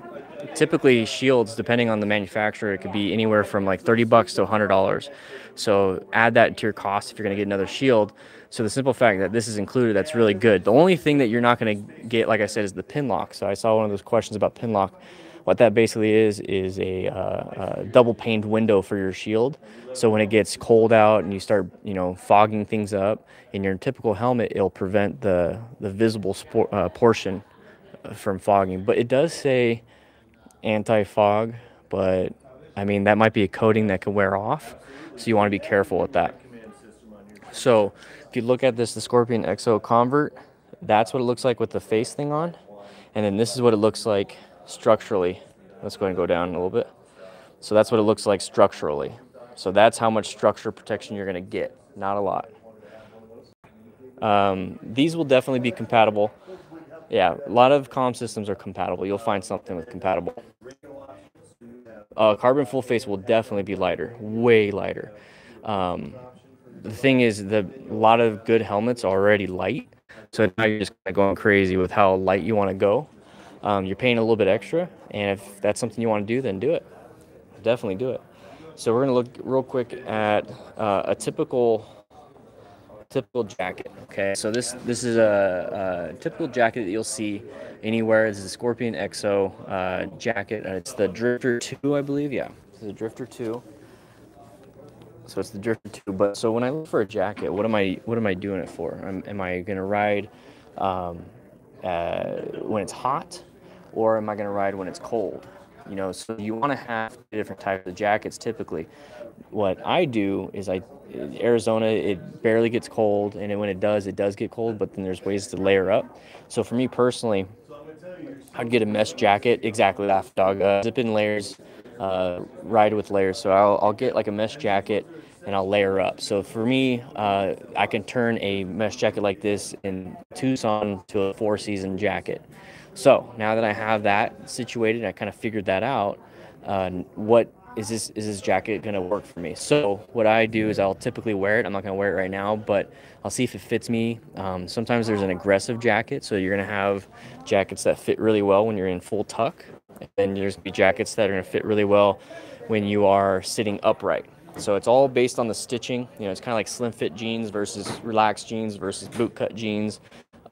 typically shields, depending on the manufacturer, it could be anywhere from like thirty bucks to one hundred dollars. So add that to your cost if you're going to get another shield. So the simple fact that this is included, that's really good. The only thing that you're not going to get, like I said, is the pin lock. So I saw one of those questions about pin lock. What that basically is, is a, uh, a double paned window for your shield. So when it gets cold out and you start, you know, fogging things up in your typical helmet, it'll prevent the, the visible uh, portion from fogging. But it does say anti-fog, but I mean, that might be a coating that could wear off. So you want to be careful with that. So if you look at this, the Scorpion X O Convert, that's what it looks like with the face thing on. And then this is what it looks like structurally. Let's go ahead and go down a little bit. So that's what it looks like structurally. So that's how much structure protection you're going to get. Not a lot. Um, these will definitely be compatible. Yeah, a lot of comm systems are compatible. You'll find something with compatible. Uh, carbon full face will definitely be lighter, way lighter. Um, the thing is, the a lot of good helmets are already light. So now you're just kind of going crazy with how light you want to go. Um, you're paying a little bit extra, and if that's something you want to do, then do it. Definitely do it. So we're going to look real quick at uh, a typical typical jacket. Okay, so this this is a, a typical jacket that you'll see anywhere. This is a Scorpion X O uh, jacket, and it's the Drifter two, I believe. Yeah, this is a Drifter two. So it's the Drifter two. But so when I look for a jacket, what am I what am I doing it for? Am, am I going to ride um, uh, when it's hot? Or am I going to ride when it's cold? You know, so you want to have different types of jackets typically. What I do is I, in Arizona, it barely gets cold, and when it does, it does get cold, but then there's ways to layer up. So for me personally, I'd get a mesh jacket, exactly that, dog, uh, zip in layers, uh, ride with layers. So I'll, I'll get like a mesh jacket and I'll layer up. So for me, uh, I can turn a mesh jacket like this in Tucson to a four season jacket. So now that I have that situated, and I kind of figured that out, uh, what is this, is this jacket going to work for me? So what I do is I'll typically wear it. I'm not going to wear it right now, but I'll see if it fits me. Um, sometimes there's an aggressive jacket. So you're going to have jackets that fit really well when you're in full tuck. And then there's going to be jackets that are going to fit really well when you are sitting upright. So it's all based on the stitching. You know, it's kind of like slim fit jeans versus relaxed jeans versus boot cut jeans.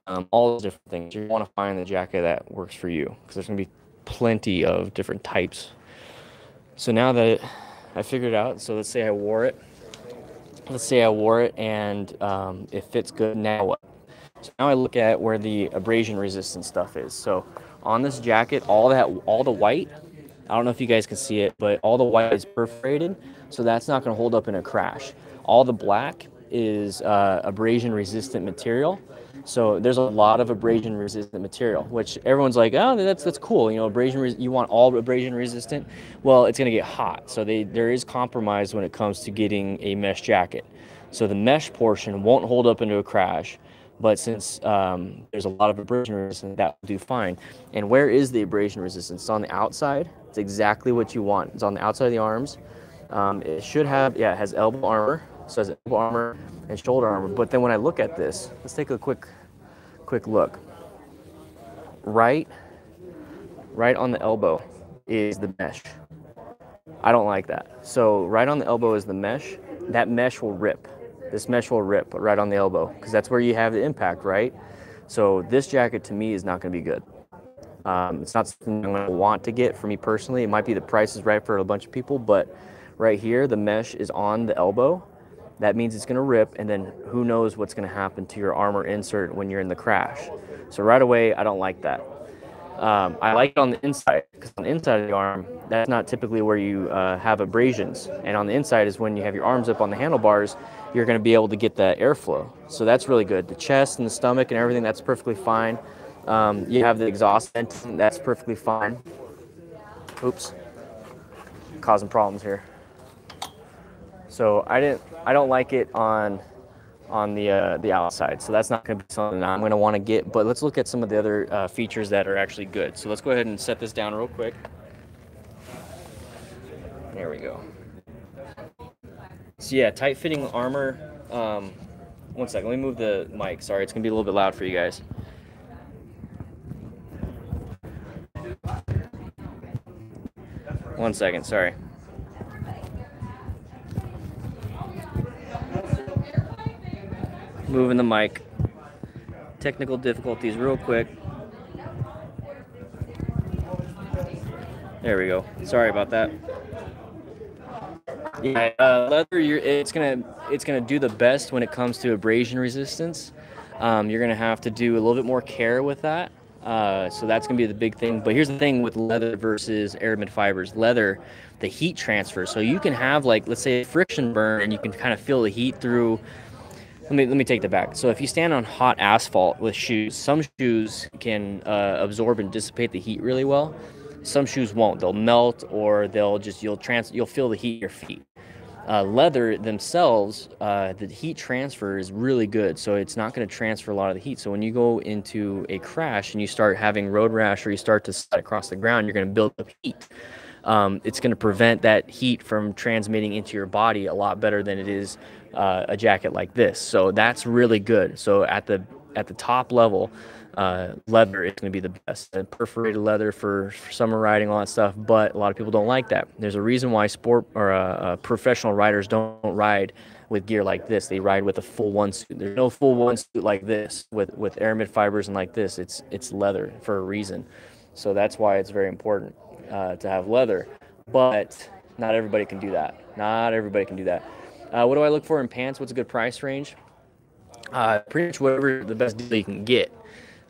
Um, all those different things. You want to find the jacket that works for you, because there's going to be plenty of different types. So now that I figured it out, so let's say I wore it. Let's say I wore it and um, it fits good. Now what? So now I look at where the abrasion resistant stuff is. So on this jacket, all that, all the white, I don't know if you guys can see it, but all the white is perforated. So that's not going to hold up in a crash. All the black is uh, abrasion resistant material. So there's a lot of abrasion resistant material, which everyone's like, oh, that's that's cool. You know, abrasion, you want all abrasion resistant. Well, it's going to get hot. So they, there is compromise when it comes to getting a mesh jacket. So the mesh portion won't hold up into a crash. But since um, there's a lot of abrasion resistance, that will do fine. And where is the abrasion resistance? It's on the outside. It's exactly what you want. It's on the outside of the arms. Um, it should have, yeah, it has elbow armor. So it has elbow armor and shoulder armor. But then when I look at this, let's take a quick quick look. Right, right on the elbow is the mesh. I don't like that. So right on the elbow is the mesh. That mesh will rip. This mesh will rip right on the elbow, because that's where you have the impact, right? So this jacket to me is not going to be good. Um, it's not something I'm going to want to get for me personally. It might be the price is right for a bunch of people, but right here, the mesh is on the elbow. That means it's going to rip, and then who knows what's going to happen to your armor insert when you're in the crash. So right away, I don't like that. Um, I like it on the inside, because on the inside of the arm, that's not typically where you uh, have abrasions. And on the inside is when you have your arms up on the handlebars, you're going to be able to get that airflow. So that's really good. The chest and the stomach and everything, that's perfectly fine. Um, you have the exhaust venting, that's perfectly fine. Oops, causing problems here. So I didn't, I don't like it on on the uh, the outside. So that's not going to be something that I'm going to want to get. But let's look at some of the other uh, features that are actually good. So let's go ahead and set this down real quick. There we go. So yeah, tight fitting armor. Um, one second, let me move the mic. Sorry, it's going to be a little bit loud for you guys. One second, sorry. Moving the mic. Technical difficulties real quick. There we go. Sorry about that. Yeah, uh, leather, you're, it's gonna it's gonna do the best when it comes to abrasion resistance. Um, you're gonna have to do a little bit more care with that. Uh, so that's gonna be the big thing. But here's the thing with leather versus aramid fibers. Leather, the heat transfer. So you can have, like, let's say a friction burn, and you can kind of feel the heat through. Let me, let me take that back. So if you stand on hot asphalt with shoes, some shoes can uh, absorb and dissipate the heat really well. Some shoes won't. They'll melt, or they'll just, you'll trans, you'll feel the heat in your feet. Uh, leather themselves, uh, the heat transfer is really good. So it's not going to transfer a lot of the heat. So when you go into a crash and you start having road rash, or you start to slide across the ground, you're going to build up heat. Um, it's going to prevent that heat from transmitting into your body a lot better than it is uh, a jacket like this. So that's really good. So at the at the top level, uh, leather is going to be the best. And perforated leather for, for summer riding, all that stuff. But a lot of people don't like that. There's a reason why sport or uh, uh, professional riders don't ride with gear like this. They ride with a full one suit. There's no full one suit like this with with aramid fibers and like this. It's it's leather for a reason. So that's why it's very important. Uh, to have leather, but not everybody can do that. Not everybody can do that. Uh, what do I look for in pants? What's a good price range? Uh, pretty much whatever the best deal you can get.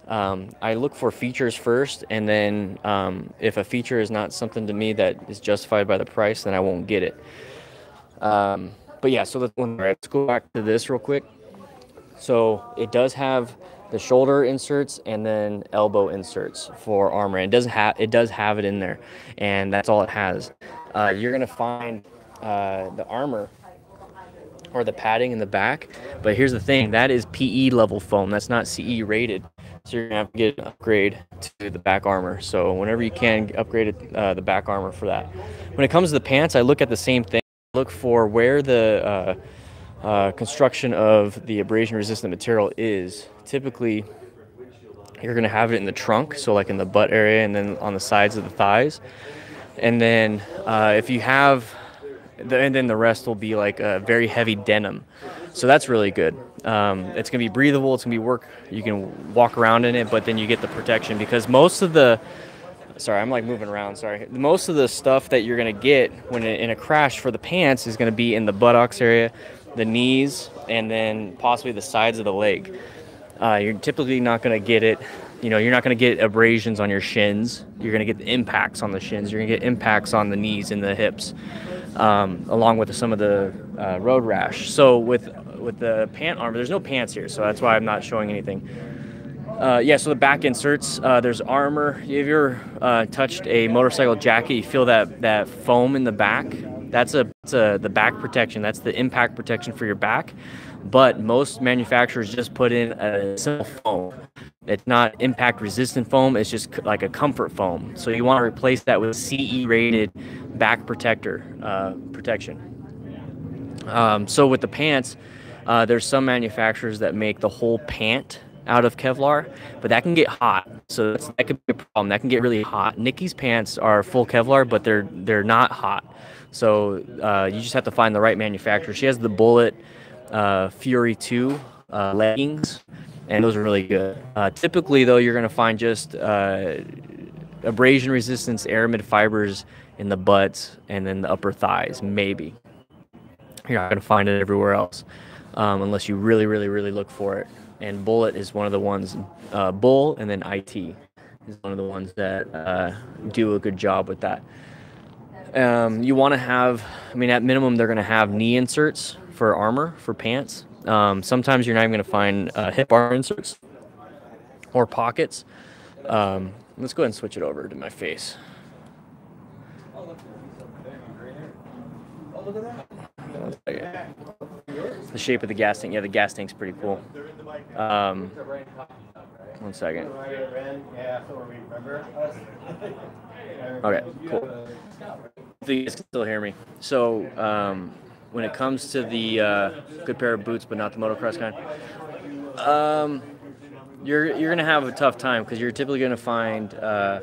Um, I look for features first, and then um, if a feature is not something to me that is justified by the price, then I won't get it. Um, but yeah, so let's, let's go back to this real quick. So it does have the shoulder inserts and then elbow inserts for armor. It doesn't have, it does have it in there, and that's all it has. Uh, you're gonna find uh, the armor or the padding in the back, but here's the thing: that is P E level foam. That's not C E rated, so you're gonna have to get an upgrade to the back armor. So whenever you can, upgrade it, uh, the back armor for that. When it comes to the pants, I look at the same thing. I look for where the uh, Uh, construction of the abrasion resistant material is. Typically you're going to have it in the trunk, so like in the butt area, and then on the sides of the thighs, and then uh, if you have the, and then the rest will be like a very heavy denim. So that's really good. Um, it's going to be breathable, it's going to be work, you can walk around in it, but then you get the protection, because most of the Sorry, I'm like moving around, sorry. Most of the stuff that you're going to get when in a crash for the pants is going to be in the buttocks area, the knees, and then possibly the sides of the leg. Uh, you're typically not going to get it, you know, you're not going to get abrasions on your shins. You're going to get the impacts on the shins. You're going to get impacts on the knees and the hips, um, along with some of the uh, road rash. So with, with the pant armor, there's no pants here, so that's why I'm not showing anything. Uh, yeah, so the back inserts, uh, there's armor. If you've ever uh, touched a motorcycle jacket, you feel that, that foam in the back. That's a, that's a the back protection. That's the impact protection for your back. But most manufacturers just put in a simple foam. It's not impact resistant foam. It's just like a comfort foam. So you want to replace that with C E rated back protector uh, protection. Um, so with the pants, uh, there's some manufacturers that make the whole pant out of Kevlar, but that can get hot, so that's, that could be a problem. That can get really hot. Nikki's pants are full Kevlar, but they're they're not hot. So uh, you just have to find the right manufacturer. She has the Bullet uh, Fury two uh, leggings, and those are really good. Uh, typically, though, you're gonna find just uh, abrasion resistance aramid fibers in the butts and then the upper thighs. Maybe you're not gonna find it everywhere else, um, unless you really, really, really look for it. And Bullet is one of the ones, uh, Bull and then I T. is one of the ones that uh, do a good job with that. Um, you want to have, I mean, at minimum, they're going to have knee inserts for armor, for pants. Um, sometimes you're not even going to find uh, hip armor inserts or pockets. Um, let's go ahead and switch it over to my face. The shape of the gas tank. Yeah, the gas tank's pretty cool. Um, one second. Okay, cool. You guys can still hear me. So um, when it comes to the uh, good pair of boots, but not the motocross kind, um, you're you're gonna have a tough time because you're typically gonna find uh,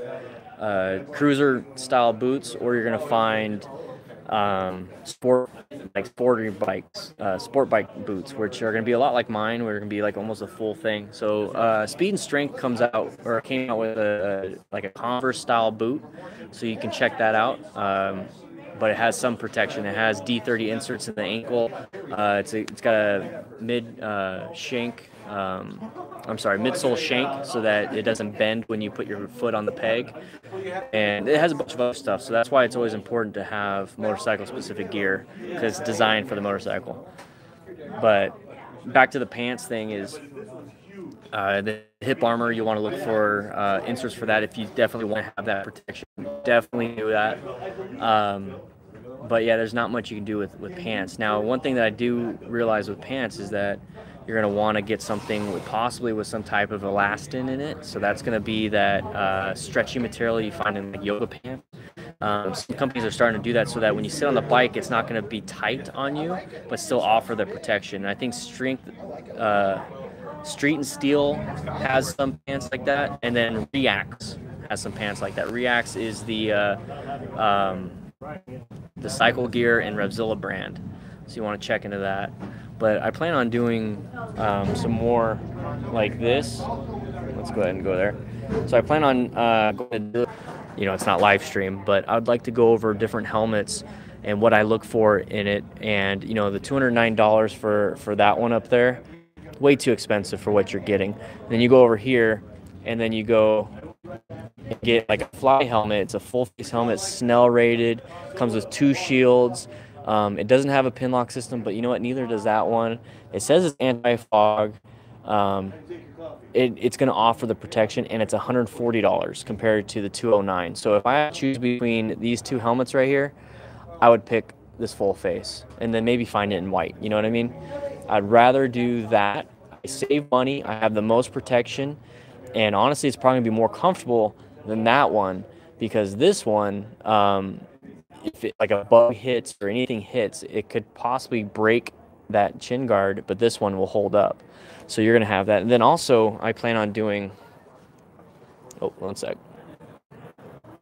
uh, cruiser style boots, or you're gonna find um, sport like sporting bikes, uh, sport bike boots, which are gonna be a lot like mine, where it's gonna be like almost a full thing. So uh, Speed and Strength comes out or came out with a, a like a Converse style boot, so you can check that out. Um, but it has some protection. It has D thirty inserts in the ankle. Uh, it's a, it's got a mid uh, shank. Um, I'm sorry, midsole shank, so that it doesn't bend when you put your foot on the peg. And it has a bunch of other stuff, so that's why it's always important to have motorcycle-specific gear, because it's designed for the motorcycle. But back to the pants thing is uh, the hip armor. You want to look for uh, inserts for that if you definitely want to have that protection. Definitely do that. Um, but yeah, there's not much you can do with, with pants. Now, one thing that I do realize with pants is that you're going to want to get something with, possibly with some type of elastin in it. So that's going to be that uh, stretchy material you find in like yoga pants. Um, some companies are starting to do that so that when you sit on the bike, it's not going to be tight on you, but still offer the protection. And I think strength, uh, Street and Steel has some pants like that. And then Reax has some pants like that. Reax is the, uh, um, the Cycle Gear and Revzilla brand. So you want to check into that. But I plan on doing um, some more like this. Let's go ahead and go there. So I plan on, uh, going to do, you know, it's not live stream, but I'd like to go over different helmets and what I look for in it. And, you know, the two hundred nine dollars for, for that one up there, way too expensive for what you're getting. And then you go over here and then you go and get like a fly helmet. It's a full face helmet, Snell rated, comes with two shields. Um, it doesn't have a pin lock system, but you know what? Neither does that one. It says it's anti-fog. Um, it, it's going to offer the protection, and it's one hundred forty dollars compared to the two hundred nine dollars. So if I had to choose between these two helmets right here, I would pick this full face and then maybe find it in white. You know what I mean? I'd rather do that. I save money. I have the most protection. And honestly, it's probably going to be more comfortable than that one, because this one... Um, if it, like a bug hits or anything hits, it could possibly break that chin guard, but this one will hold up. So you're going to have that. And then also I plan on doing, oh, one sec.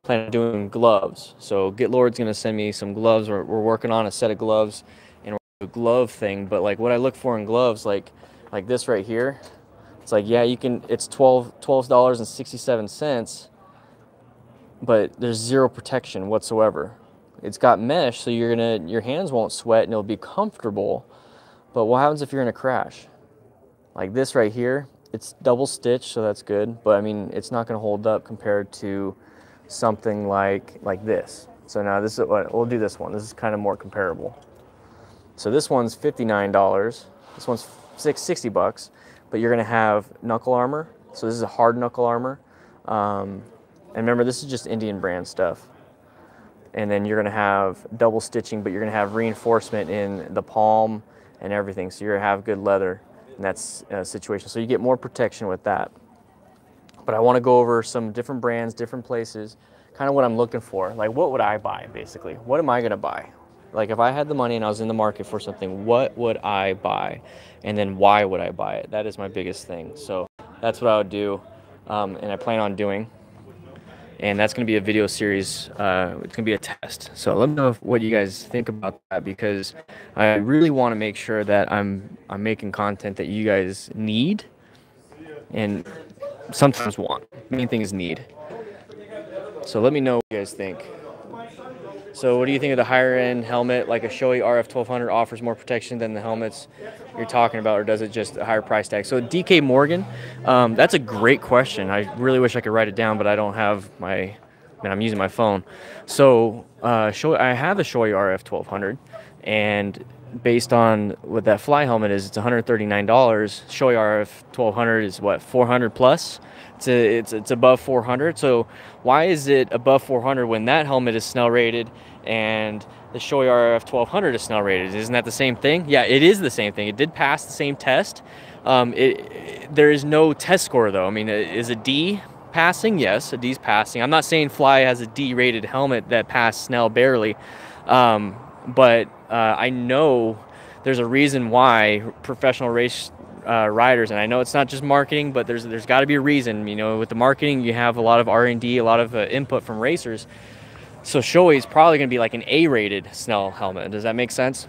Plan on doing gloves. So Get Lord's going to send me some gloves. We're, we're working on a set of gloves and we're doing a glove thing. But like what I look for in gloves, like, like this right here, it's like, yeah, you can, it's twelve dollars and sixty-seven cents, but there's zero protection whatsoever. It's got mesh, so you're gonna, your hands won't sweat and it'll be comfortable. But what happens if you're in a crash? Like this right here, it's double stitched, so that's good. But I mean, it's not gonna hold up compared to something like like this. So now this is what we'll do. This one, this is kind of more comparable. So this one's fifty-nine dollars. This one's six sixty bucks. But you're gonna have knuckle armor. So this is a hard knuckle armor. Um, and remember, this is just Indian brand stuff. And then you're gonna have double stitching, but you're gonna have reinforcement in the palm and everything. So you're gonna have good leather in that uh, situation. So you get more protection with that. But I wanna go over some different brands, different places, kind of what I'm looking for. Like what would I buy, basically? What am I gonna buy? Like if I had the money and I was in the market for something, what would I buy? And then why would I buy it? That is my biggest thing. So that's what I would do, um, and I plan on doing. And that's going to be a video series. Uh, it's going to be a test. So let me know if, what you guys think about that, because I really want to make sure that I'm I'm making content that you guys need and sometimes want. Main thing is need. So let me know what you guys think. So what do you think of the higher end helmet? Like a Shoei R F twelve hundred offers more protection than the helmets you're talking about, or does it just a higher price tag? So D K Morgan, um, that's a great question. I really wish I could write it down, but I don't have my, I mean, I'm using my phone. So uh, Shoei, I have a Shoei R F twelve hundred, and based on what that fly helmet is, it's one hundred thirty-nine dollars. Shoei R F twelve hundred is what, four hundred plus? It's, a, it's it's above four hundred. So why is it above four hundred when that helmet is Snell rated and the Shoei R F twelve hundred is Snell rated? Isn't that the same thing? Yeah, it is the same thing. It did pass the same test. Um, it, it, there is no test score though. I mean, is a D passing? Yes, a D's passing. I'm not saying Fly has a D rated helmet that passed Snell barely, um, but uh, I know there's a reason why professional race Uh, riders, and I know it's not just marketing, but there's there's got to be a reason. You know, with the marketing, you have a lot of R and D, a lot of uh, input from racers. So Shoei is probably going to be like an A-rated Snell helmet. Does that make sense?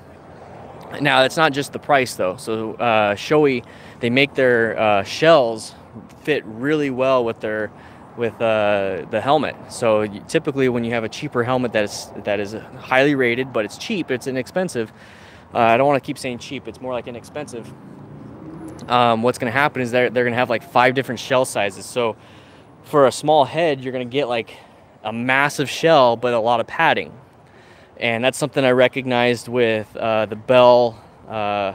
Now, it's not just the price though. So uh, Shoei, they make their uh, shells fit really well with their with uh, the helmet. So you, typically, when you have a cheaper helmet that is that is highly rated, but it's cheap, it's inexpensive. Uh, I don't want to keep saying cheap. It's more like inexpensive. Um, what's going to happen is they're, they're going to have like five different shell sizes. So for a small head, you're going to get like a massive shell, but a lot of padding. And that's something I recognized with uh, the Bell. Uh,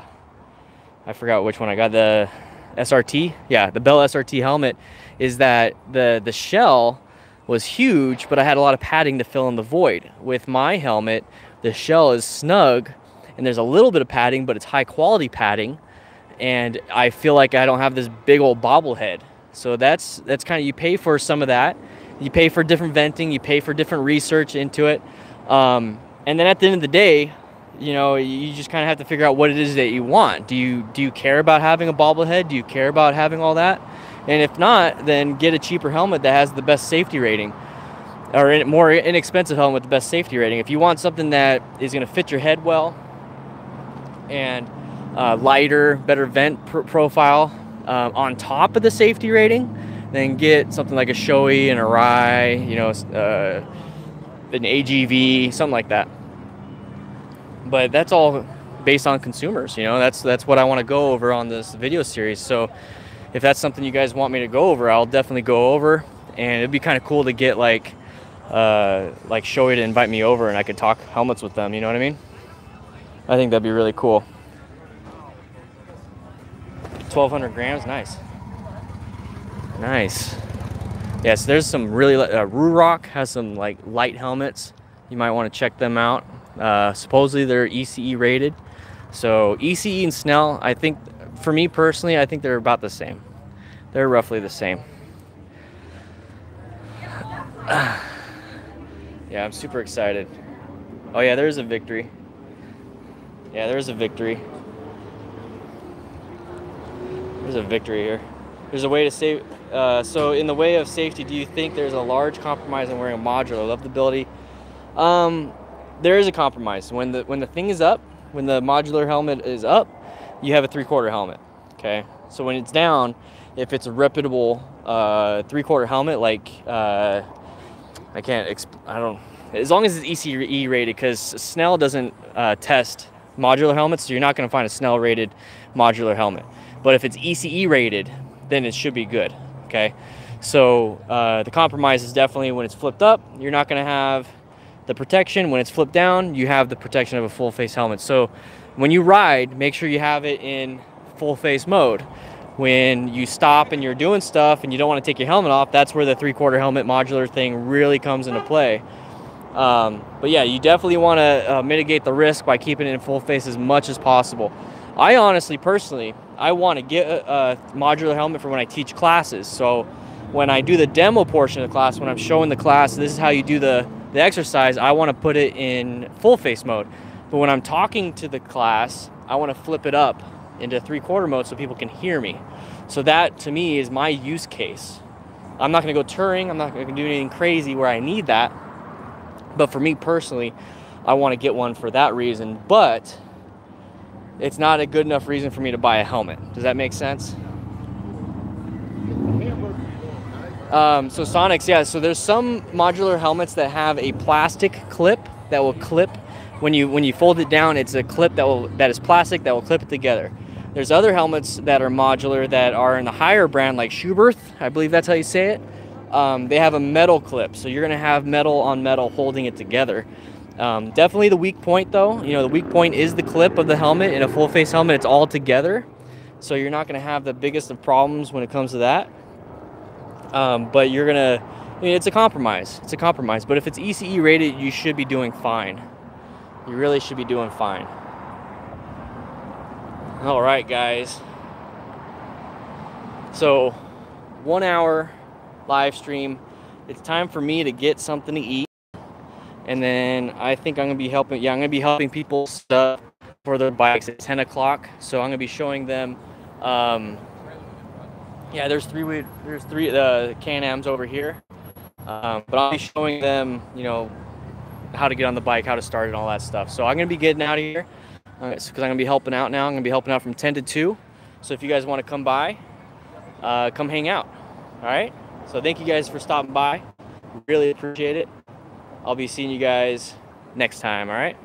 I forgot which one I got, the S R T. Yeah, the Bell S R T helmet is that the, the shell was huge, but I had a lot of padding to fill in the void. With my helmet, the shell is snug and there's a little bit of padding, but it's high quality padding. And I feel like I don't have this big old bobblehead. So that's that's kind of, you pay for some of that. You pay for different venting, you pay for different research into it. Um, and then at the end of the day, you know, you just kind of have to figure out what it is that you want. Do you, do you care about having a bobblehead? Do you care about having all that? And if not, then get a cheaper helmet that has the best safety rating, or a more inexpensive helmet with the best safety rating. If you want something that is going to fit your head well and Uh, lighter, better vent pr profile uh, on top of the safety rating, then get something like a Shoei and a Rai, you know, uh, an A G V, something like that. But that's all based on consumers, you know. That's that's what I want to go over on this video series. So if that's something you guys want me to go over, I'll definitely go over. And it'd be kind of cool to get like uh, like Shoei to invite me over, and I could talk helmets with them. You know what I mean? I think that'd be really cool. twelve hundred grams, nice, nice. Yes, yeah, so there's some really uh, Rurock has some like light helmets. You might want to check them out. Uh, supposedly they're E C E rated. So E C E and Snell, I think, for me personally, I think they're about the same. They're roughly the same. Yeah, I'm super excited. Oh yeah, there's a Victory. Yeah, there's a Victory. There's a Victory here. There's a way to save. Uh, so in the way of safety, do you think there's a large compromise in wearing a modular? Love the ability. Um, there is a compromise. When the when the thing is up, when the modular helmet is up, you have a three-quarter helmet. Okay. So when it's down, if it's a reputable uh, three-quarter helmet, like uh, I can't. Exp I don't. As long as it's E C E rated, because Snell doesn't uh, test modular helmets, so you're not going to find a Snell rated modular helmet. But if it's E C E rated, then it should be good, okay? So uh, the compromise is definitely when it's flipped up, you're not gonna have the protection. When it's flipped down, you have the protection of a full face helmet. So when you ride, make sure you have it in full face mode. When you stop and you're doing stuff and you don't wanna take your helmet off, that's where the three quarter helmet modular thing really comes into play. Um, but yeah, you definitely wanna uh, mitigate the risk by keeping it in full face as much as possible. I honestly, personally, I want to get a, a modular helmet for when I teach classes. So when I do the demo portion of the class, when I'm showing the class, this is how you do the, the exercise, I want to put it in full face mode. But when I'm talking to the class, I want to flip it up into three quarter mode so people can hear me. So that to me is my use case. I'm not going to go touring. I'm not going to do anything crazy where I need that. But for me personally, I want to get one for that reason. But it's not a good enough reason for me to buy a helmet. Does that make sense? Um, so Sonics, yeah, so there's some modular helmets that have a plastic clip that will clip. When you when you fold it down, it's a clip that will that is plastic that will clip it together. There's other helmets that are modular that are in the higher brand, like Schuberth, I believe that's how you say it. Um, they have a metal clip, so you're gonna have metal on metal holding it together. Um, definitely the weak point though, you know, the weak point is the clip of the helmet. In a full face helmet, it's all together. So you're not gonna have the biggest of problems when it comes to that. Um, but you're gonna, I mean, it's a compromise, it's a compromise. But if it's E C E rated, you should be doing fine. You really should be doing fine. All right, guys. So one hour live stream. It's time for me to get something to eat. And then I think I'm gonna be helping, yeah, I'm gonna be helping people stuff for their bikes at ten o'clock. So I'm gonna be showing them, um, yeah, there's three, there's three uh, Can-Ams over here. Um, but I'll be showing them, you know, how to get on the bike, how to start and all that stuff. So I'm gonna be getting out of here because uh, I'm gonna be helping out now. I'm gonna be helping out from ten to two. So if you guys wanna come by, uh, come hang out, all right? So thank you guys for stopping by. Really appreciate it. I'll be seeing you guys next time, all right?